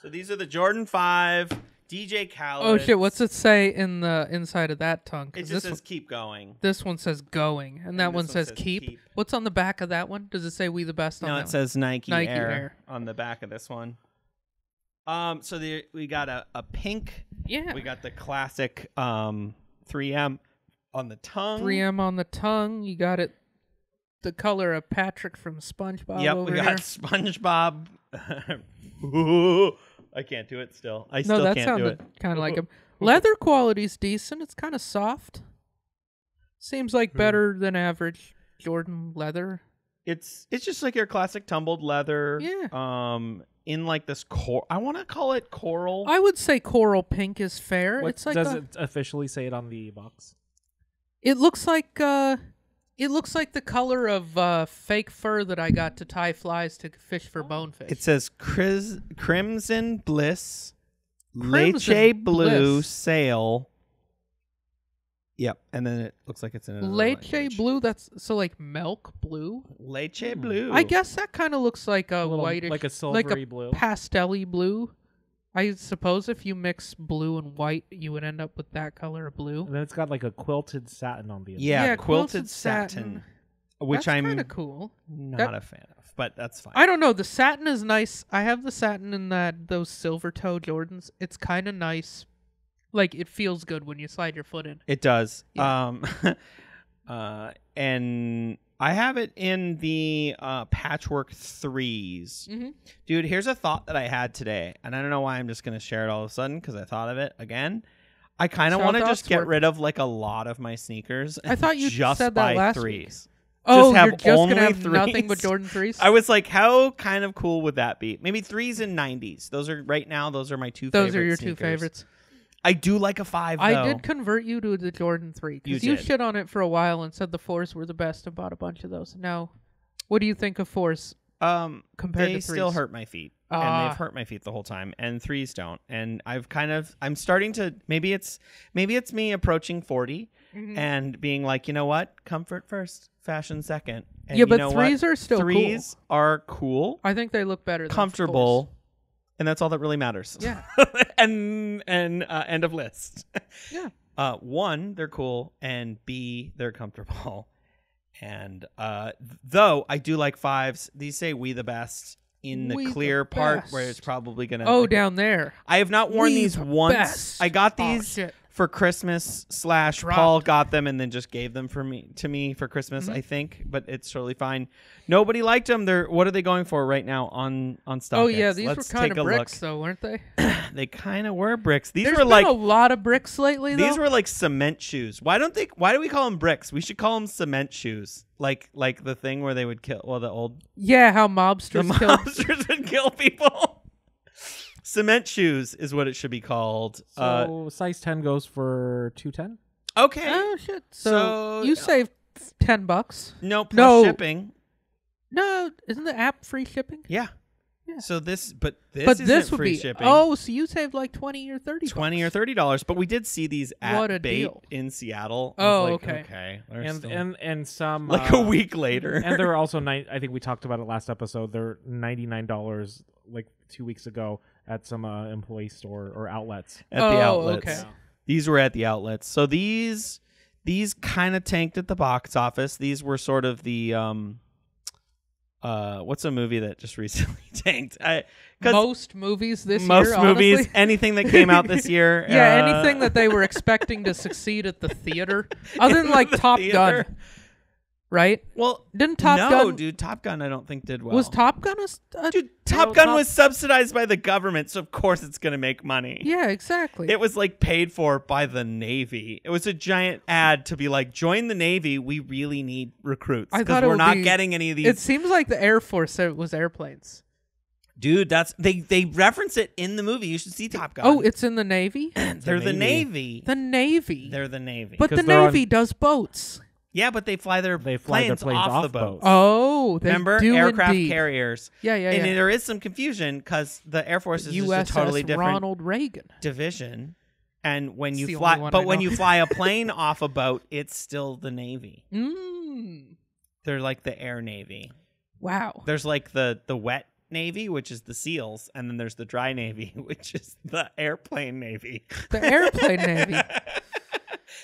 So these are the Jordan five, D J Khaled. Oh shit, what's it say in the inside of that tongue? It just this says one, keep going. This one says going, and, and that one, one says, says keep. keep. What's on the back of that one? Does it say We the Best on no, that one? No, it says Nike, Nike Air, Air on the back of this one. Um, So the, we got a, a pink. Yeah. We got the classic um three M. On the tongue. three M on the tongue. You got it the color of Patrick from SpongeBob. Yep, over we got here. SpongeBob. Ooh, I can't do it still. I no, still that can't sounded do it. Kind of like him. Leather quality's decent. It's kind of soft. Seems like better than average Jordan leather. It's it's just like your classic tumbled leather. Yeah. Um in like this coral, I want to call it coral. I would say coral pink is fair. What, it's like Does a, it officially say it on the box? It looks like uh, it looks like the color of uh, fake fur that I got to tie flies to fish for bonefish. It says Cris- Crimson Bliss, Crimson Leche Blue Bliss. Sail. Yep, and then it looks like it's in another Leche language. Blue, that's so like milk blue? Leche blue. I guess that kind of looks like a, a little, whitish, like a silvery like a blue. Pastel-y blue. I suppose if you mix blue and white, you would end up with that color of blue. And then it's got like a quilted satin on the inside. Yeah, yeah quilted, quilted satin, satin. Which That's I'm kind of cool. Not that, a fan of. stuff, but that's fine. I don't know. The satin is nice. I have the satin in that those silver toe Jordans. It's kind of nice. Like, it feels good when you slide your foot in. It does. Yeah. Um, uh, and I have it in the uh, Patchwork threes. Mm-hmm. Dude, here's a thought that I had today. And I don't know why I'm just going to share it all of a sudden because I thought of it again. I kind of want to just get work. rid of, like, a lot of my sneakers. I thought you just said that last threes. Week. Oh, just you're just going to have threes. Nothing but Jordan threes? I was like, how kind of cool would that be? Maybe threes and nineties. Those are, right now, those are my two those favorite Those are your sneakers. Two favorites. I do like a five, though. I did convert you to the Jordan three. Because you, you shit on it for a while and said the fours were the best and bought a bunch of those. Now, what do you think of fours um, compared to threes? They still hurt my feet. And they've hurt my feet the whole time, and threes don't. And I've kind of, I'm starting to, maybe it's, maybe it's me approaching forty mm-hmm. and being like, you know what? Comfort first, fashion second. And yeah, but you know threes what? are still threes cool. Threes are cool. I think they look better. Comfortable. Than fours. And that's all that really matters. Yeah. and and uh, end of list. Yeah. Uh, one, they're cool. And B, they're comfortable. And uh, though I do like fives, these say we the best. In the we clear the part where it's probably gonna oh like, down there. I have not worn we these the once. Best. I got these oh, for Christmas slash Dropped. Paul got them and then just gave them for me to me for Christmas, mm-hmm. I think. But it's totally fine. Nobody liked them. They're what are they going for right now on on StockX? Oh yeah, these Let's were kind of bricks look. though, weren't they? They kind of were bricks. These There's were been like a lot of bricks lately. These though? were like cement shoes. Why don't they? Why do we call them bricks? We should call them cement shoes. Like like the thing where they would kill, well, the old... Yeah, how mobsters the killed. mobsters would kill people. Cement shoes is what it should be called. So uh, size ten goes for two ten? Okay. Oh, shit. So, so you yeah. saved ten bucks. No, plus no. shipping. No, isn't the app free shipping? Yeah. Yeah. So this, but this but isn't this would free be, shipping. Oh, so you saved like twenty or thirty. Twenty or thirty dollars. But we did see these at Bait in Seattle. Oh, like, okay. Okay. And still... and and some like uh, a week later. And they're also ni- I think we talked about it last episode. They're ninety nine dollars like two weeks ago at some uh, employee store or outlets. At oh, the outlets. Okay. Yeah. These were at the outlets. So these these kind of tanked at the box office. These were sort of the. Um, Uh, what's a movie that just recently tanked? I, most movies this most year. Most movies, honestly. Anything that came out this year. Yeah, uh, anything that they were expecting to succeed at the theater, other than like the Top theater. Gun, right? Well, didn't Top no, Gun? No, dude, Top Gun I don't think did well. Was Top Gun a uh, dude? Top no, Gun Top... was subsidized by the government, so of course it's going to make money. Yeah, exactly. It was like paid for by the Navy. It was a giant ad to be like, join the Navy. We really need recruits because we're not be... getting any of these. It seems like the Air Force said it was airplanes. Dude, that's they they reference it in the movie. You should see Top Gun. Oh, it's in the Navy. They're the Navy. The Navy. They're the Navy. But the Navy on... does boats. Yeah, but they fly their they fly planes, their planes off, off the boat. Oh, they remember do aircraft indeed. carriers. Yeah, yeah, and yeah. there is some confusion because the Air Force is just a totally different Ronald Reagan division. And when it's you fly, but I when know. you fly a plane off a boat, it's still the Navy. Mm. They're like the Air Navy. Wow. There's like the the wet Navy, which is the SEALs, and then there's the dry Navy, which is the airplane Navy. The airplane Navy.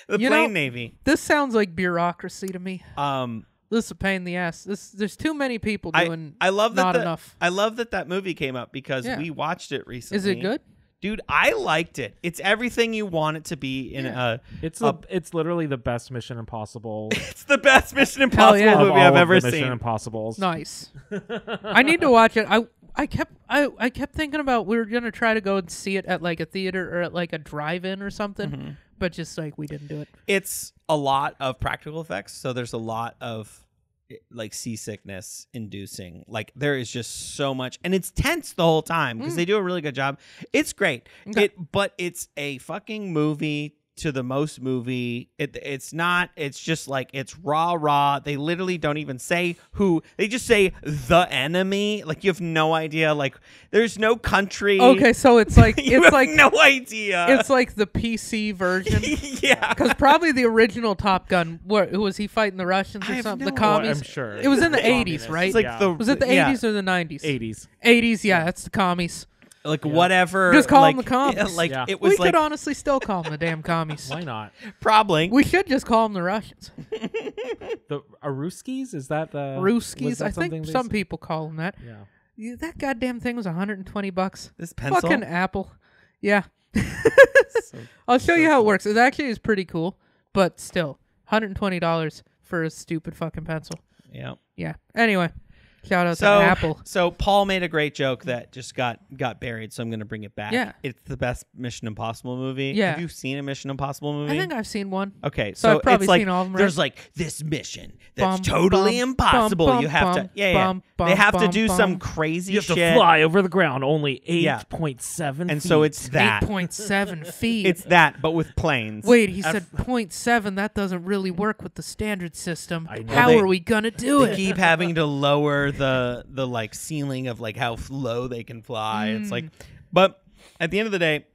The you plain know, Navy. This sounds like bureaucracy to me. Um, this is a pain in the ass. This, there's too many people doing I, I love that not the, enough. I love that that movie came up because yeah. we watched it recently. Is it good? Dude, I liked it. It's everything you want it to be in yeah. a... It's a, a, it's literally the best Mission Impossible. It's the best Mission Impossible yeah. movie of all I've ever Mission seen. Mission Impossibles. Nice. I need to watch it. I I kept I, I kept thinking about we were going to try to go and see it at like a theater or at like a drive-in or something. Mm-hmm. But just like we didn't do it. It's a lot of practical effects. So there's a lot of like seasickness inducing. Like there is just so much. And it's tense the whole time because mm. they do a really good job. It's great. Okay. It, but it's a fucking movie to the most movie. It, it's not. It's just like it's rah rah. They literally don't even say who. They just say the enemy. Like you have no idea. Like there's no country. Okay, so it's like you it's have like no idea. It's like the P C version. Yeah, because probably the original Top Gun. What was he fighting the Russians or I something? No, the commies. I'm sure it was in the eighties, right? It's like yeah. the, was it the eighties yeah. or the nineties? Eighties. Eighties. Yeah, that's the commies. like yeah. whatever. Just call like, them the commies. Like yeah. it was. We like, could honestly still call them the damn commies. Why not? Probably. We should just call them the Russians. The Aruskis? Is that the Ruskies? I think some said? people call them that. Yeah. yeah. That goddamn thing was one hundred twenty bucks. This pencil. Fucking Apple. Yeah. so, I'll show so you how cool. it works. It actually is pretty cool, but still, one hundred twenty dollars for a stupid fucking pencil. Yeah. Yeah. Anyway. Shout out so, to Apple. So Paul made a great joke that just got got buried, so I'm going to bring it back. Yeah. It's the best Mission Impossible movie. Yeah. Have you seen a Mission Impossible movie? I think I've seen one. Okay. So, so I've probably it's like, seen all of them. Right? There's like this mission that's bum, totally bum, impossible. Bum, you have bum, to yeah, yeah. Bum, bum, they have bum, to do bum. some crazy shit. You have shit. to fly over the ground only eight point seven yeah. feet. And so it's that. eight point seven feet. It's that, but with planes. Wait, he I've, said point seven. That doesn't really work with the standard system. I know. How they, are we going to do they it? They keep having to lower the the like ceiling of like how low they can fly. Mm. It's like, but at the end of the day,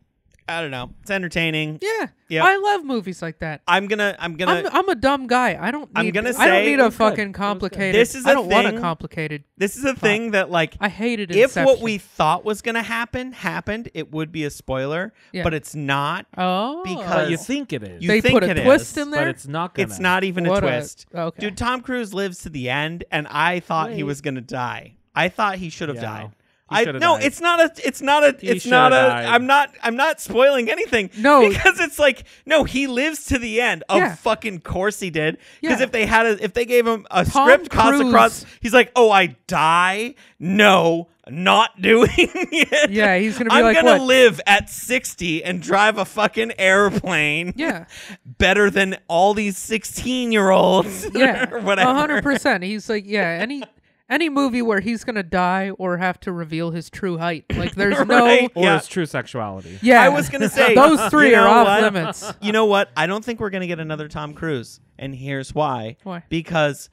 I don't know. It's entertaining. Yeah, yeah. I love movies like that. I'm gonna, I'm gonna, I'm, I'm a dumb guy. I don't. Need, I'm gonna. Say, I don't need a fucking good. complicated. This is. I don't thing, want a complicated. This is a thing that like I hated. Inception. If what we thought was gonna happen happened, it would be a spoiler. Yeah. But it's not. Oh, because but you think it is. You they think put a twist is, in there, but it's not. Gonna. It's not even what a twist. A, okay. Dude, Tom Cruise lives to the end, and I thought Wait. he was gonna die. I thought he should have yeah. died. I, no, died. it's not a. It's not a. He it's not a. Died. I'm not. I'm not spoiling anything. No, because it's like no. He lives to the end. Oh, yeah. fucking course he did. Because yeah. if they had, a, if they gave him a Tom script, across, he's like, oh, I die. No, not doing it. Yeah, he's gonna. Be I'm like, gonna what? live at sixty and drive a fucking airplane. Yeah, better than all these sixteen year olds. Yeah, or whatever. one hundred percent. He's like, yeah, any. Any movie where he's going to die or have to reveal his true height. Like, there's right? no... Or yeah. his true sexuality. Yeah. I was going to say... Those three you know are off limits. You know what? I don't think we're going to get another Tom Cruise. And here's why. Why? Because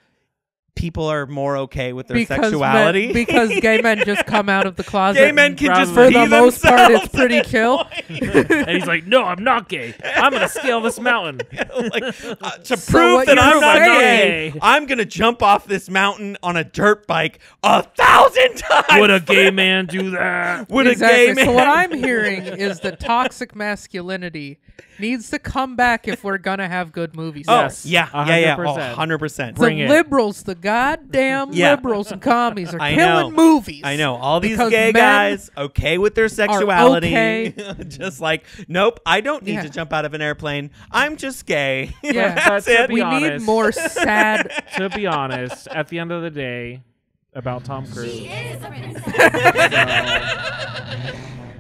people are more okay with their because sexuality. Men, because gay men just come out of the closet. Gay men can just For the most part, it's pretty chill. And he's like, no, I'm not gay. I'm going to scale this mountain. like, uh, to so prove that I'm not gay, I'm going to jump off this mountain on a dirt bike a thousand times. Would a gay man do that? Would exactly. a gay man? So what I'm hearing is that toxic masculinity needs to come back if we're going to have good movies. Oh, yes. Yeah. one hundred percent. Yeah, yeah. Oh, one hundred percent. Bring the it. liberals, the goddamn yeah. liberals and commies are I killing know. movies. I know. All these gay guys okay with their sexuality. Okay. Just like, nope, I don't need yeah. to jump out of an airplane. I'm just gay. Yeah. That's it. We honest, need more sad. To be honest, at the end of the day, about Tom Cruise. She is a princess.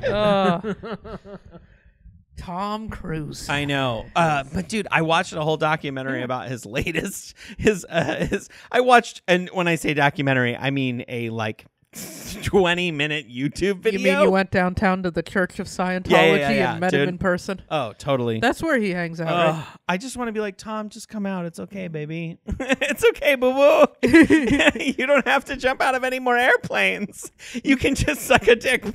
uh, Tom Cruise. I know, uh, but dude, I watched a whole documentary about his latest. His, uh, his. I watched, and when I say documentary, I mean a like twenty-minute YouTube video. You mean you went downtown to the Church of Scientology yeah, yeah, yeah, yeah. and met dude. him in person? Oh, totally. That's where he hangs out. Uh, right? I just want to be like, Tom, just come out. It's okay, baby. It's okay, boo boo. You don't have to jump out of any more airplanes. You can just suck a dick.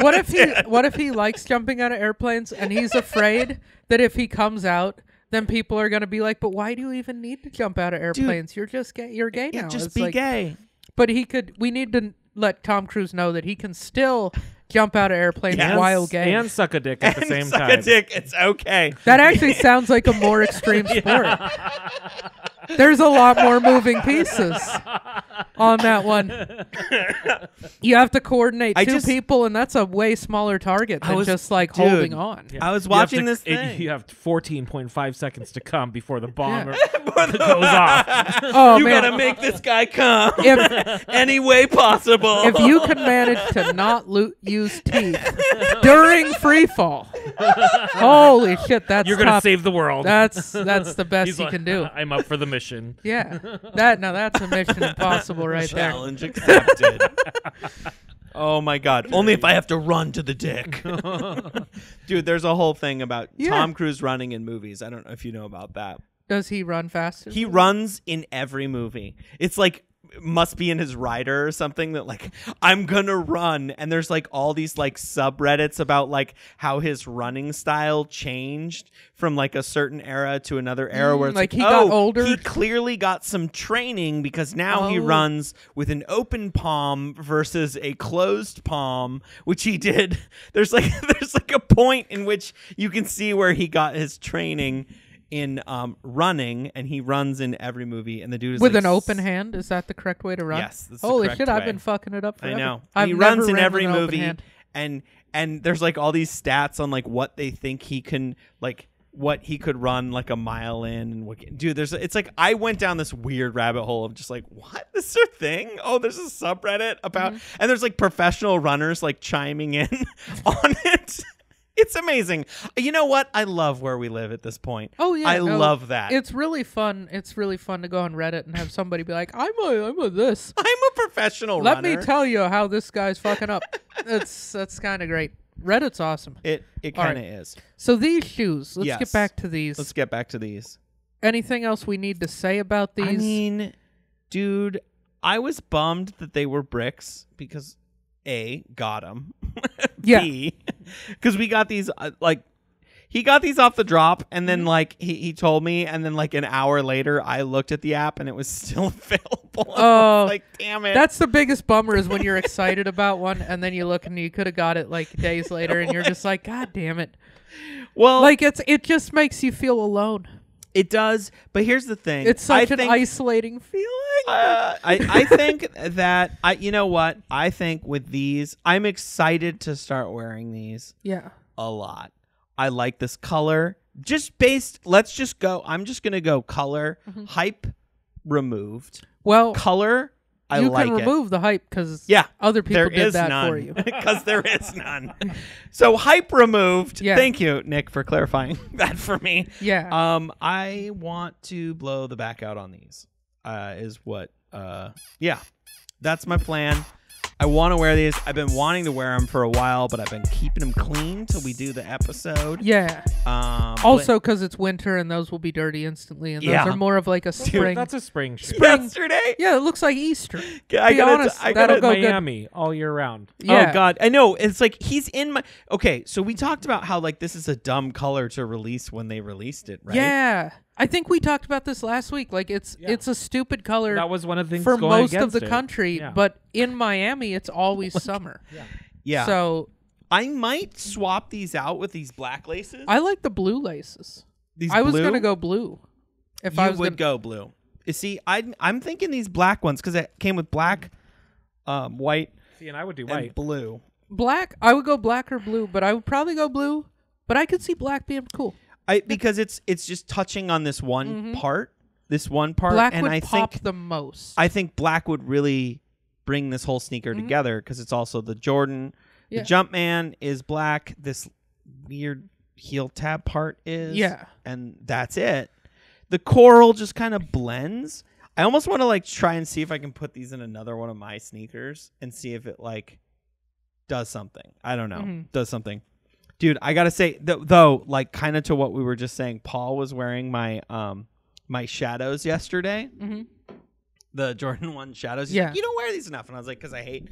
What if he? What if he likes jumping out of airplanes and he's afraid that if he comes out, then people are going to be like, but why do you even need to jump out of airplanes? Dude, you're just gay. You're gay now. Just it's be like, gay. But he could. We need to let Tom Cruise know that he can still jump out of airplanes yes. while gay. And suck a dick at and the same suck time. Suck a dick, it's okay. That actually sounds like a more extreme sport. Yeah. There's a lot more moving pieces on that one. You have to coordinate I two just, people, and that's a way smaller target than was, just like dude, holding on. Yeah. I was watching to, this thing. It, you have fourteen point five seconds to come before the bomb yeah. or, the goes off. Oh, you man. gotta make this guy come if, any way possible. If you can manage to not lo use teeth during free fall, holy shit, that's you're gonna top. save the world. That's that's the best He's you like, can do. I'm up for the mission. Yeah, that now that's a Mission Impossible right Challenge there. Challenge accepted. Oh my god! Only if I have to run to the dick, dude. There's a whole thing about yeah. Tom Cruise running in movies. I don't know if you know about that. Does he run faster? He runs in every movie. It's like must be in his rider or something, that like, I'm gonna run. And there's like all these like subreddits about like how his running style changed from like a certain era to another era, mm, where it's like, like he oh, got older. He clearly got some training because now oh. he runs with an open palm versus a closed palm, which he did. There's like, there's like a point in which you can see where he got his training in um, running, and he runs in every movie, and the dude is with like, an open hand. Is that the correct way to run? Yes. That's Holy the shit! Way. I've been fucking it up forever. I know. I've he runs in every movie, and and there's like all these stats on like what they think he can like what he could run like a mile in, and what dude. There's it's like I went down this weird rabbit hole of just like what this is a thing. Oh, there's a subreddit about, mm-hmm. and there's like professional runners like chiming in on it. It's amazing. You know what? I love where we live at this point. Oh yeah, I no, love that. It's really fun. It's really fun to go on Reddit and have somebody be like, "I'm a, I'm a this. I'm a professional Let runner. Let me tell you how this guy's fucking up." That's that's kind of great. Reddit's awesome. It it kind of right. is. So these shoes. Let's yes. get back to these. Let's get back to these. Anything else we need to say about these? I mean, dude, I was bummed that they were bricks because A, got them. Yeah, because we got these uh, like he got these off the drop, and then like he, he told me, and then like an hour later I looked at the app and it was still available. Oh, uh, like damn it. That's the biggest bummer, is when you're excited about one and then you look and you could have got it like days later and you're just like, god damn it. Well, like it's it just makes you feel alone. It does, but here's the thing. It's such I an think, isolating feeling. Uh, I, I think that, I, you know what? I think with these, I'm excited to start wearing these. Yeah. A lot. I like this color. Just based, let's just go. I'm just going to go color, mm-hmm. hype, removed. Well, color, I like it. You can remove the hype because yeah, other people did that none. for you. Because there is none. So hype removed. Yeah. Thank you, Nick, for clarifying that for me. Yeah. Um, I want to blow the back out on these. Uh, is what? Uh, yeah. That's my plan. I want to wear these. I've been wanting to wear them for a while, but I've been keeping them clean till we do the episode. Yeah. Um, also, because it's winter and those will be dirty instantly, and those yeah. are more of like a spring. Dude, that's a spring shoe. Spring. Yesterday? Yeah, it looks like Easter. I be gotta, honest, I gotta, that'll go Miami good. all year round. Yeah. Oh god, I know. It's like he's in my. Okay, so we talked about how like this is a dumb color to release when they released it, right? Yeah. I think we talked about this last week. Like it's yeah. it's a stupid color. That was one of the things for going most of the it. country, yeah. but in Miami it's always like, summer. Yeah. yeah. So I might swap these out with these black laces. I like the blue laces. These I blue? was gonna go blue. If you I was would gonna... go blue. You see, I I'm thinking these black ones because it came with black, um, white. See, and I would do white, and blue, black. I would go black or blue, but I would probably go blue. But I could see black being cool. I, because it's it's just touching on this one mm-hmm. part, this one part, black and would I pop think the most. I think black would really bring this whole sneaker mm-hmm. together because it's also the Jordan, yeah. the Jumpman is black. This weird heel tab part is, yeah, and that's it. The coral just kind of blends. I almost want to like try and see if I can put these in another one of my sneakers and see if it like does something. I don't know, mm-hmm. does something. Dude, I gotta say th though, like kind of to what we were just saying, Paul was wearing my um my shadows yesterday, mm-hmm. the Jordan One shadows. He's yeah, like, you don't wear these enough, and I was like, because I hate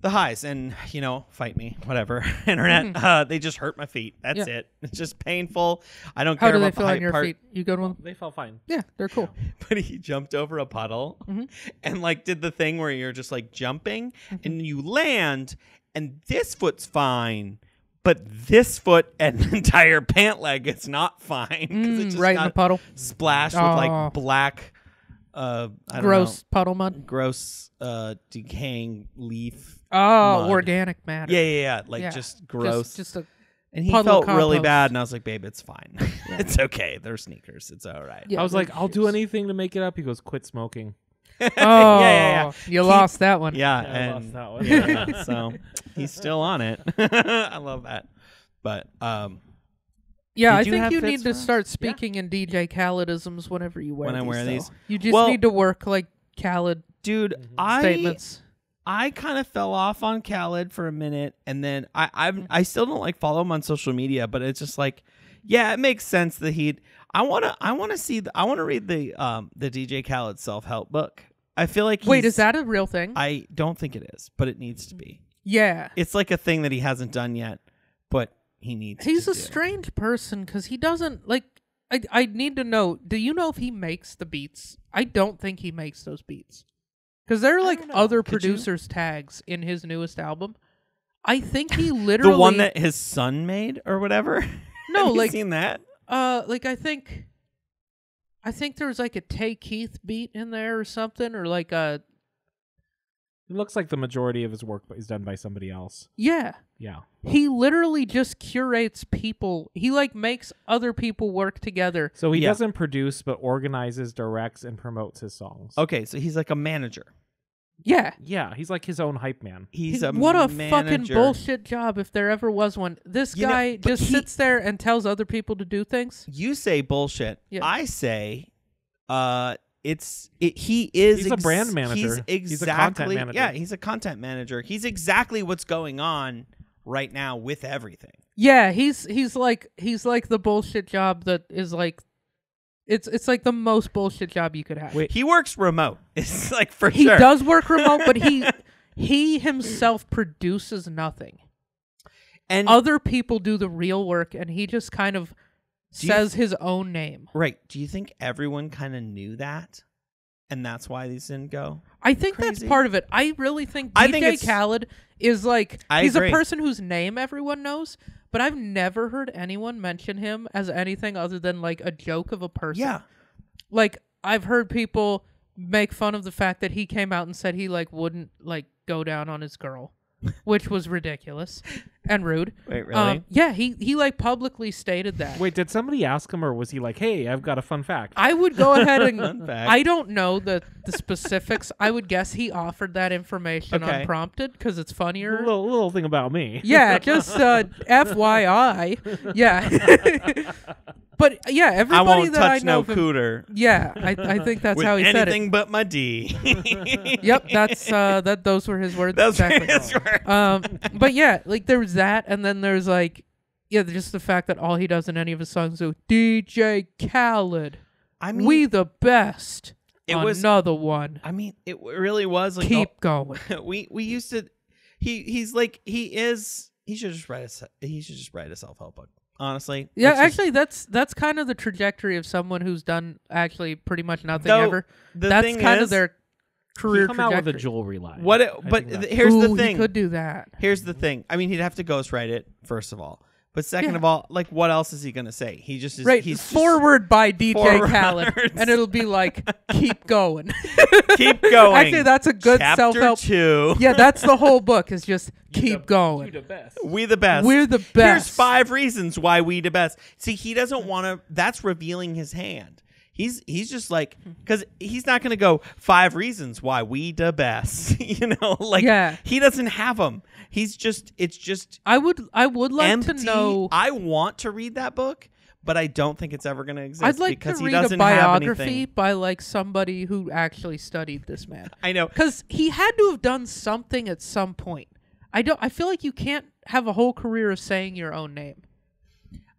the highs, and you know, fight me, whatever, internet. Mm-hmm. uh, they just hurt my feet. That's yeah. it. It's just painful. I don't How care do about they feel the on your part. feet? You go to them? They felt fine. Yeah, they're cool. But he jumped over a puddle mm-hmm. and like did the thing where you're just like jumping mm-hmm. and you land, and this foot's fine. But this foot and the entire pant leg, it's not fine because it just right got in the puddle, splashed oh. with like black, uh, I gross don't know, puddle mud, gross, uh, decaying leaf. Oh, mud. Organic matter. Yeah, yeah, yeah. Like yeah. just gross. Just, just a and he felt compost. really bad, and I was like, "Babe, it's fine. Yeah. It's okay. They're sneakers. It's all right." Yeah, I was like, "I'll do anything to make it up." He goes, "Quit smoking." Oh, yeah, yeah, yeah. You he, lost that one. Yeah, yeah and I lost that one. Yeah, so he's still on it. I love that. But um, yeah, I think you need to start speaking yeah. in D J Khaledisms whenever you wear when these. When I wear though. these, you just well, need to work like Khaled, dude. Mm-hmm. Statements. I I kind of fell off on Khaled for a minute, and then I I'm, mm-hmm. I still don't like follow him on social media, but it's just like, yeah, it makes sense that he'd. I wanna I wanna see the, I wanna read the um the D J Khaled self help book. I feel like he's, wait, is that a real thing? I don't think it is, but it needs to be. Yeah. It's like a thing that he hasn't done yet, but he needs he's to He's a do. strange person because he doesn't, like, I, I need to know, do you know if he makes the beats? I don't think he makes those beats. Because there are, like, other Could producers' you? tags in his newest album. I think he literally... the one that his son made or whatever? No, Have you like... seen that? Uh, like, I think... I think there was, like, a Tay Keith beat in there or something, or, like, a... It looks like the majority of his work is done by somebody else. Yeah. Yeah. He literally just curates people. He, like, makes other people work together. So he yeah. doesn't produce, but organizes, directs, and promotes his songs. Okay, so he's like a manager. Yeah. Yeah, he's like his own hype man. He's a What a manager. fucking bullshit job if there ever was one. This you guy know, just he, sits there and tells other people to do things. You say bullshit. Yeah. I say... uh. It's it, he is he's a brand manager. He's exactly he's a content manager. yeah. He's a content manager. He's exactly what's going on right now with everything. Yeah, he's he's like he's like the bullshit job that is like, it's it's like the most bullshit job you could have. Wait, he works remote. It's like for he sure he does work remote, but he he himself produces nothing, and other people do the real work, and he just kind of. Do says his own name. Right. Do you think everyone kind of knew that? And that's why these didn't go I think crazy? that's part of it. I really think I D J think Khaled is like, I he's agree. a person whose name everyone knows, but I've never heard anyone mention him as anything other than like a joke of a person. Yeah. Like I've heard people make fun of the fact that he came out and said he like wouldn't like go down on his girl. Which was ridiculous and rude. Wait, really? Um, yeah, he, he like publicly stated that. Wait, did somebody ask him or was he like, hey, I've got a fun fact? I would go ahead and... I don't know the, the specifics. I would guess he offered that information okay. unprompted because it's funnier. A little, little thing about me. Yeah, just uh, F Y I. Yeah. But yeah, everybody I won't that touch I know... no him, cooter. Yeah, I, I think that's With how he said it. Anything but my D. Yep, that's uh, that. Those were his words. Those exactly. His words. Um, but yeah, like there was that, and then there's like, yeah, just the fact that all he does in any of his songs is D J Khaled. I mean, we the best. It was another one. I mean, it really was. Like, Keep oh, going. we we used to. He he's like he is. He should just write a he should just write a self help book. Honestly, yeah, just, actually, that's that's kind of the trajectory of someone who's done actually pretty much nothing ever. That's kind is, of their career. Come trajectory. out with a jewelry line. What? It, but th here's Ooh, the thing. He could do that. Here's the thing. I mean, he'd have to ghostwrite it first of all, but second yeah. of all, like, what else is he gonna say? He just is, right. He's forward just by D J Khaled, and it'll be like, keep going, keep going. Actually, that's a good self help. Chapter two. Yeah, that's the whole book. Is just. Keep the, going. You the best. We the best. We're the best. Here's five reasons why we the best. See, he doesn't want to. That's revealing his hand. He's he's just like, because he's not going to go five reasons why we the best. You know, like yeah. he doesn't have them. He's just it's just. I would I would like empty. to know. I want to read that book, but I don't think it's ever going to exist. I'd like because to read he a biography by like somebody who actually studied this man. I know, because he had to have done something at some point. I don't. I feel like you can't have a whole career of saying your own name.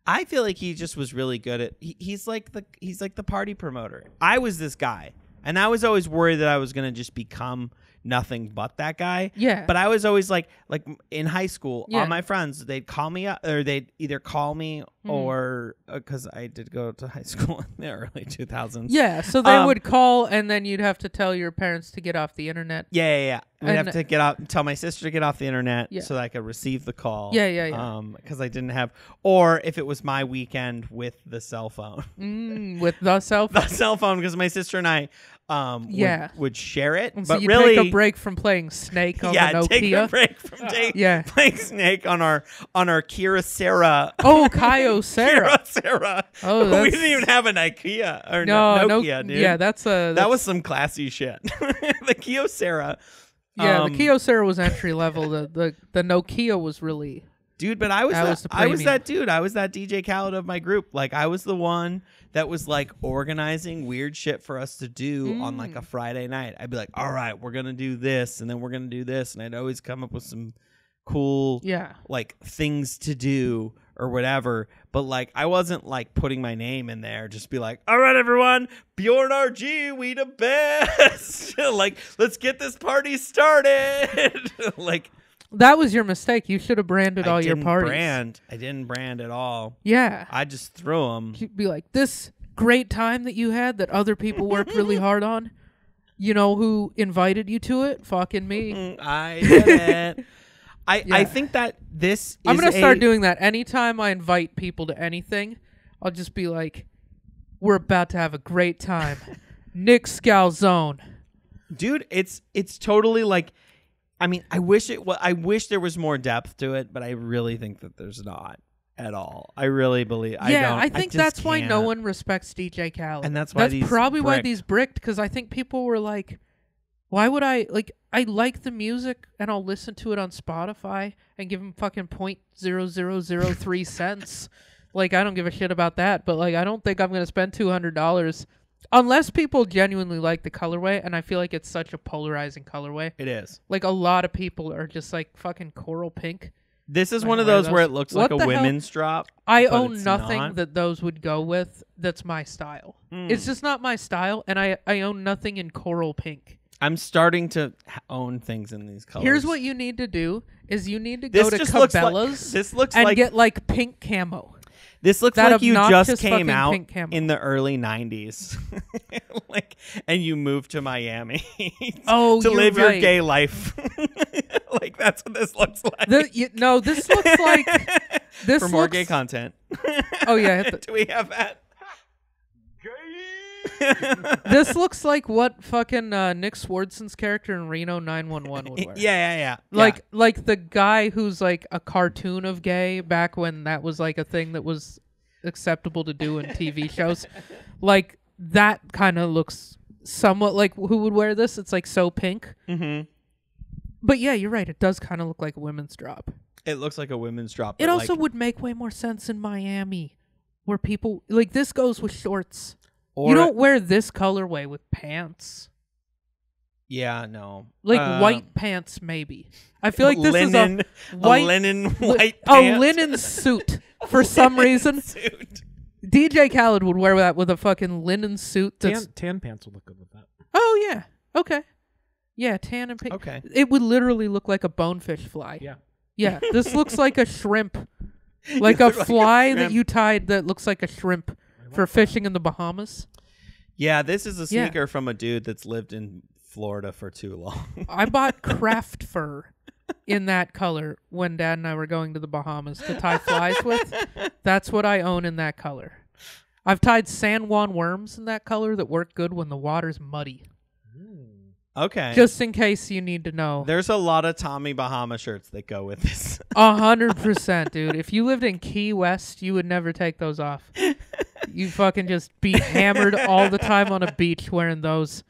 I feel like he just was really good at. He, he's like the he's like the party promoter. I was this guy, and I was always worried that I was gonna just become nothing but that guy. Yeah. But I was always like, like in high school, yeah. all my friends they'd call me up, or they'd either call me mm. or because uh, I did go to high school in the early two thousands. Yeah. So they um, would call, and then you'd have to tell your parents to get off the internet. Yeah, yeah, yeah. We'd have to get out and tell my sister to get off the internet yeah. so that I could receive the call. Yeah, yeah, yeah. Um, because I didn't have, or if it was my weekend with the cell phone, mm, with the cell phone, the cell phone, because my sister and I, um, yeah, would, would share it. And so but you really, take a break from playing Snake on yeah, the Nokia. Take a break from take, yeah. playing Snake on our on our Kyocera. Oh, Kyocera. Kyocera. Oh, that's... we didn't even have an IKEA or no, no Nokia, no, dude. Yeah, that's a that's... that was some classy shit. The Kyocera. Yeah, um, the Kyocera was entry level. The, the the Nokia was really dude. But I was that, that was I was that dude. I was that D J Khaled of my group. Like I was the one that was like organizing weird shit for us to do mm. on like a Friday night. I'd be like, all right, we're gonna do this, and then we're gonna do this, and I'd always come up with some cool yeah like things to do or whatever. But like, I wasn't like putting my name in there. Just be like, all right, everyone, Bjorn R G, we the best. Like, let's get this party started. Like, that was your mistake. You should have branded I all didn't your parties. Brand. I didn't brand at all. Yeah. I just threw them. You'd be like, this great time that you had that other people worked really hard on. You know who invited you to it? Fucking me. I did it. I, yeah. I think that this is I'm going to start doing that. Anytime I invite people to anything, I'll just be like, we're about to have a great time. Nick Scalzone. Dude, it's it's totally like... I mean, I wish it. Well, I wish there was more depth to it, but I really think that there's not at all. I really believe. Yeah, I, don't, I think I that's can't. why no one respects D J Khaled, and that's why that's these probably bricked. why these bricked. Because I think people were like, "Why would I like? I like the music, and I'll listen to it on Spotify and give them fucking point zero zero zero three cents. Like, I don't give a shit about that. But like, I don't think I'm gonna spend two hundred dollars." Unless people genuinely like the colorway, and I feel like it's such a polarizing colorway. It is. Like, a lot of people are just like fucking coral pink. This is one of those, those where it looks what like a women's hell? drop. I own nothing not. that those would go with that's my style. Mm. It's just not my style, and I, I own nothing in coral pink. I'm starting to own things in these colors. Here's what you need to do is you need to this go to Cabela's like, looks and like get like pink camo. This looks that like you just came out in the early nineties, like, and you moved to Miami oh, to live right. your gay life. Like, that's what this looks like. The, you, no, this looks like... This For more looks... gay content. Oh, yeah. The... Do we have that? This looks like what fucking uh, Nick Swardson's character in Reno nine one one would wear. Yeah, yeah, yeah. Like, yeah. like the guy who's like a cartoon of gay back when that was like a thing that was acceptable to do in T V shows. Like, that kind of looks somewhat like who would wear this. It's like so pink. Mm-hmm. But yeah, you're right. It does kind of look like a women's drop. It looks like a women's drop. It also like... would make way more sense in Miami, where people like this goes with shorts. You don't wear this colorway with pants. Yeah, no. Like uh, white pants, maybe. I feel like this linen, is a, white, a linen white li pants. A linen suit, for some reason. Suit. D J Khaled would wear that with a fucking linen suit. Tan, tan pants would look good with that. Oh, yeah. Okay. Yeah, tan and pink. Okay. It would literally look like a bonefish fly. Yeah. Yeah, this looks like a shrimp. Like a fly like a that you tied that looks like a shrimp. For fishing in the Bahamas. Yeah, this is a sneaker yeah. from a dude that's lived in Florida for too long. I bought craft fur in that color when Dad and I were going to the Bahamas to tie flies with. That's what I own in that color. I've tied San Juan worms in that color that work good when the water's muddy. Okay. Just in case you need to know. There's a lot of Tommy Bahama shirts that go with this. A hundred percent, dude. If you lived in Key West, you would never take those off. You fucking just be hammered all the time on a beach wearing those.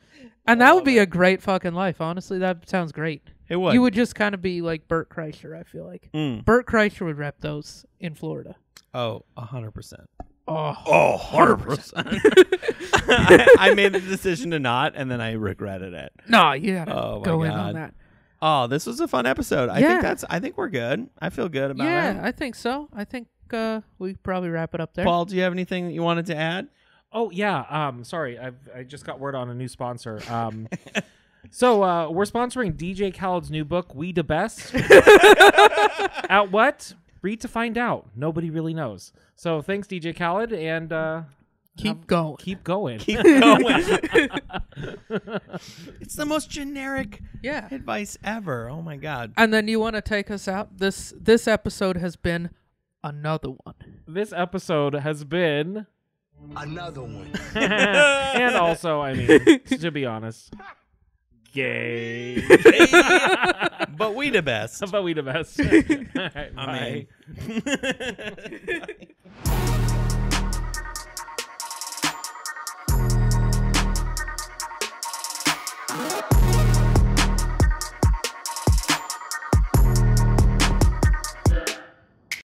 And that would be a great fucking life. Honestly, that sounds great. It would. You would just kind of be like Bert Kreischer, I feel like. Mm. Bert Kreischer would rep those in Florida. Oh, a hundred percent. Oh, oh one hundred percent. I, I made the decision to not, and then I regretted it. No, you gotta oh go in on that. Oh, this was a fun episode. I yeah. think that's. I think we're good. I feel good about yeah, it. Yeah, I think so. I think uh, we probably wrap it up there. Paul, do you have anything that you wanted to add? Oh yeah. Um, sorry, I've I just got word on a new sponsor. Um, so uh, we're sponsoring D J Khaled's new book, "We the Best." At what? Read to find out. Nobody really knows. So thanks, D J Khaled, and uh, keep um, going. Keep going. Keep going. It's the most generic yeah. advice ever. Oh my god! And then you want to take us out. This this episode has been another one. This episode has been another one. And also, I mean, to be honest. Gay. But we the best. But we the best. All right, I mean.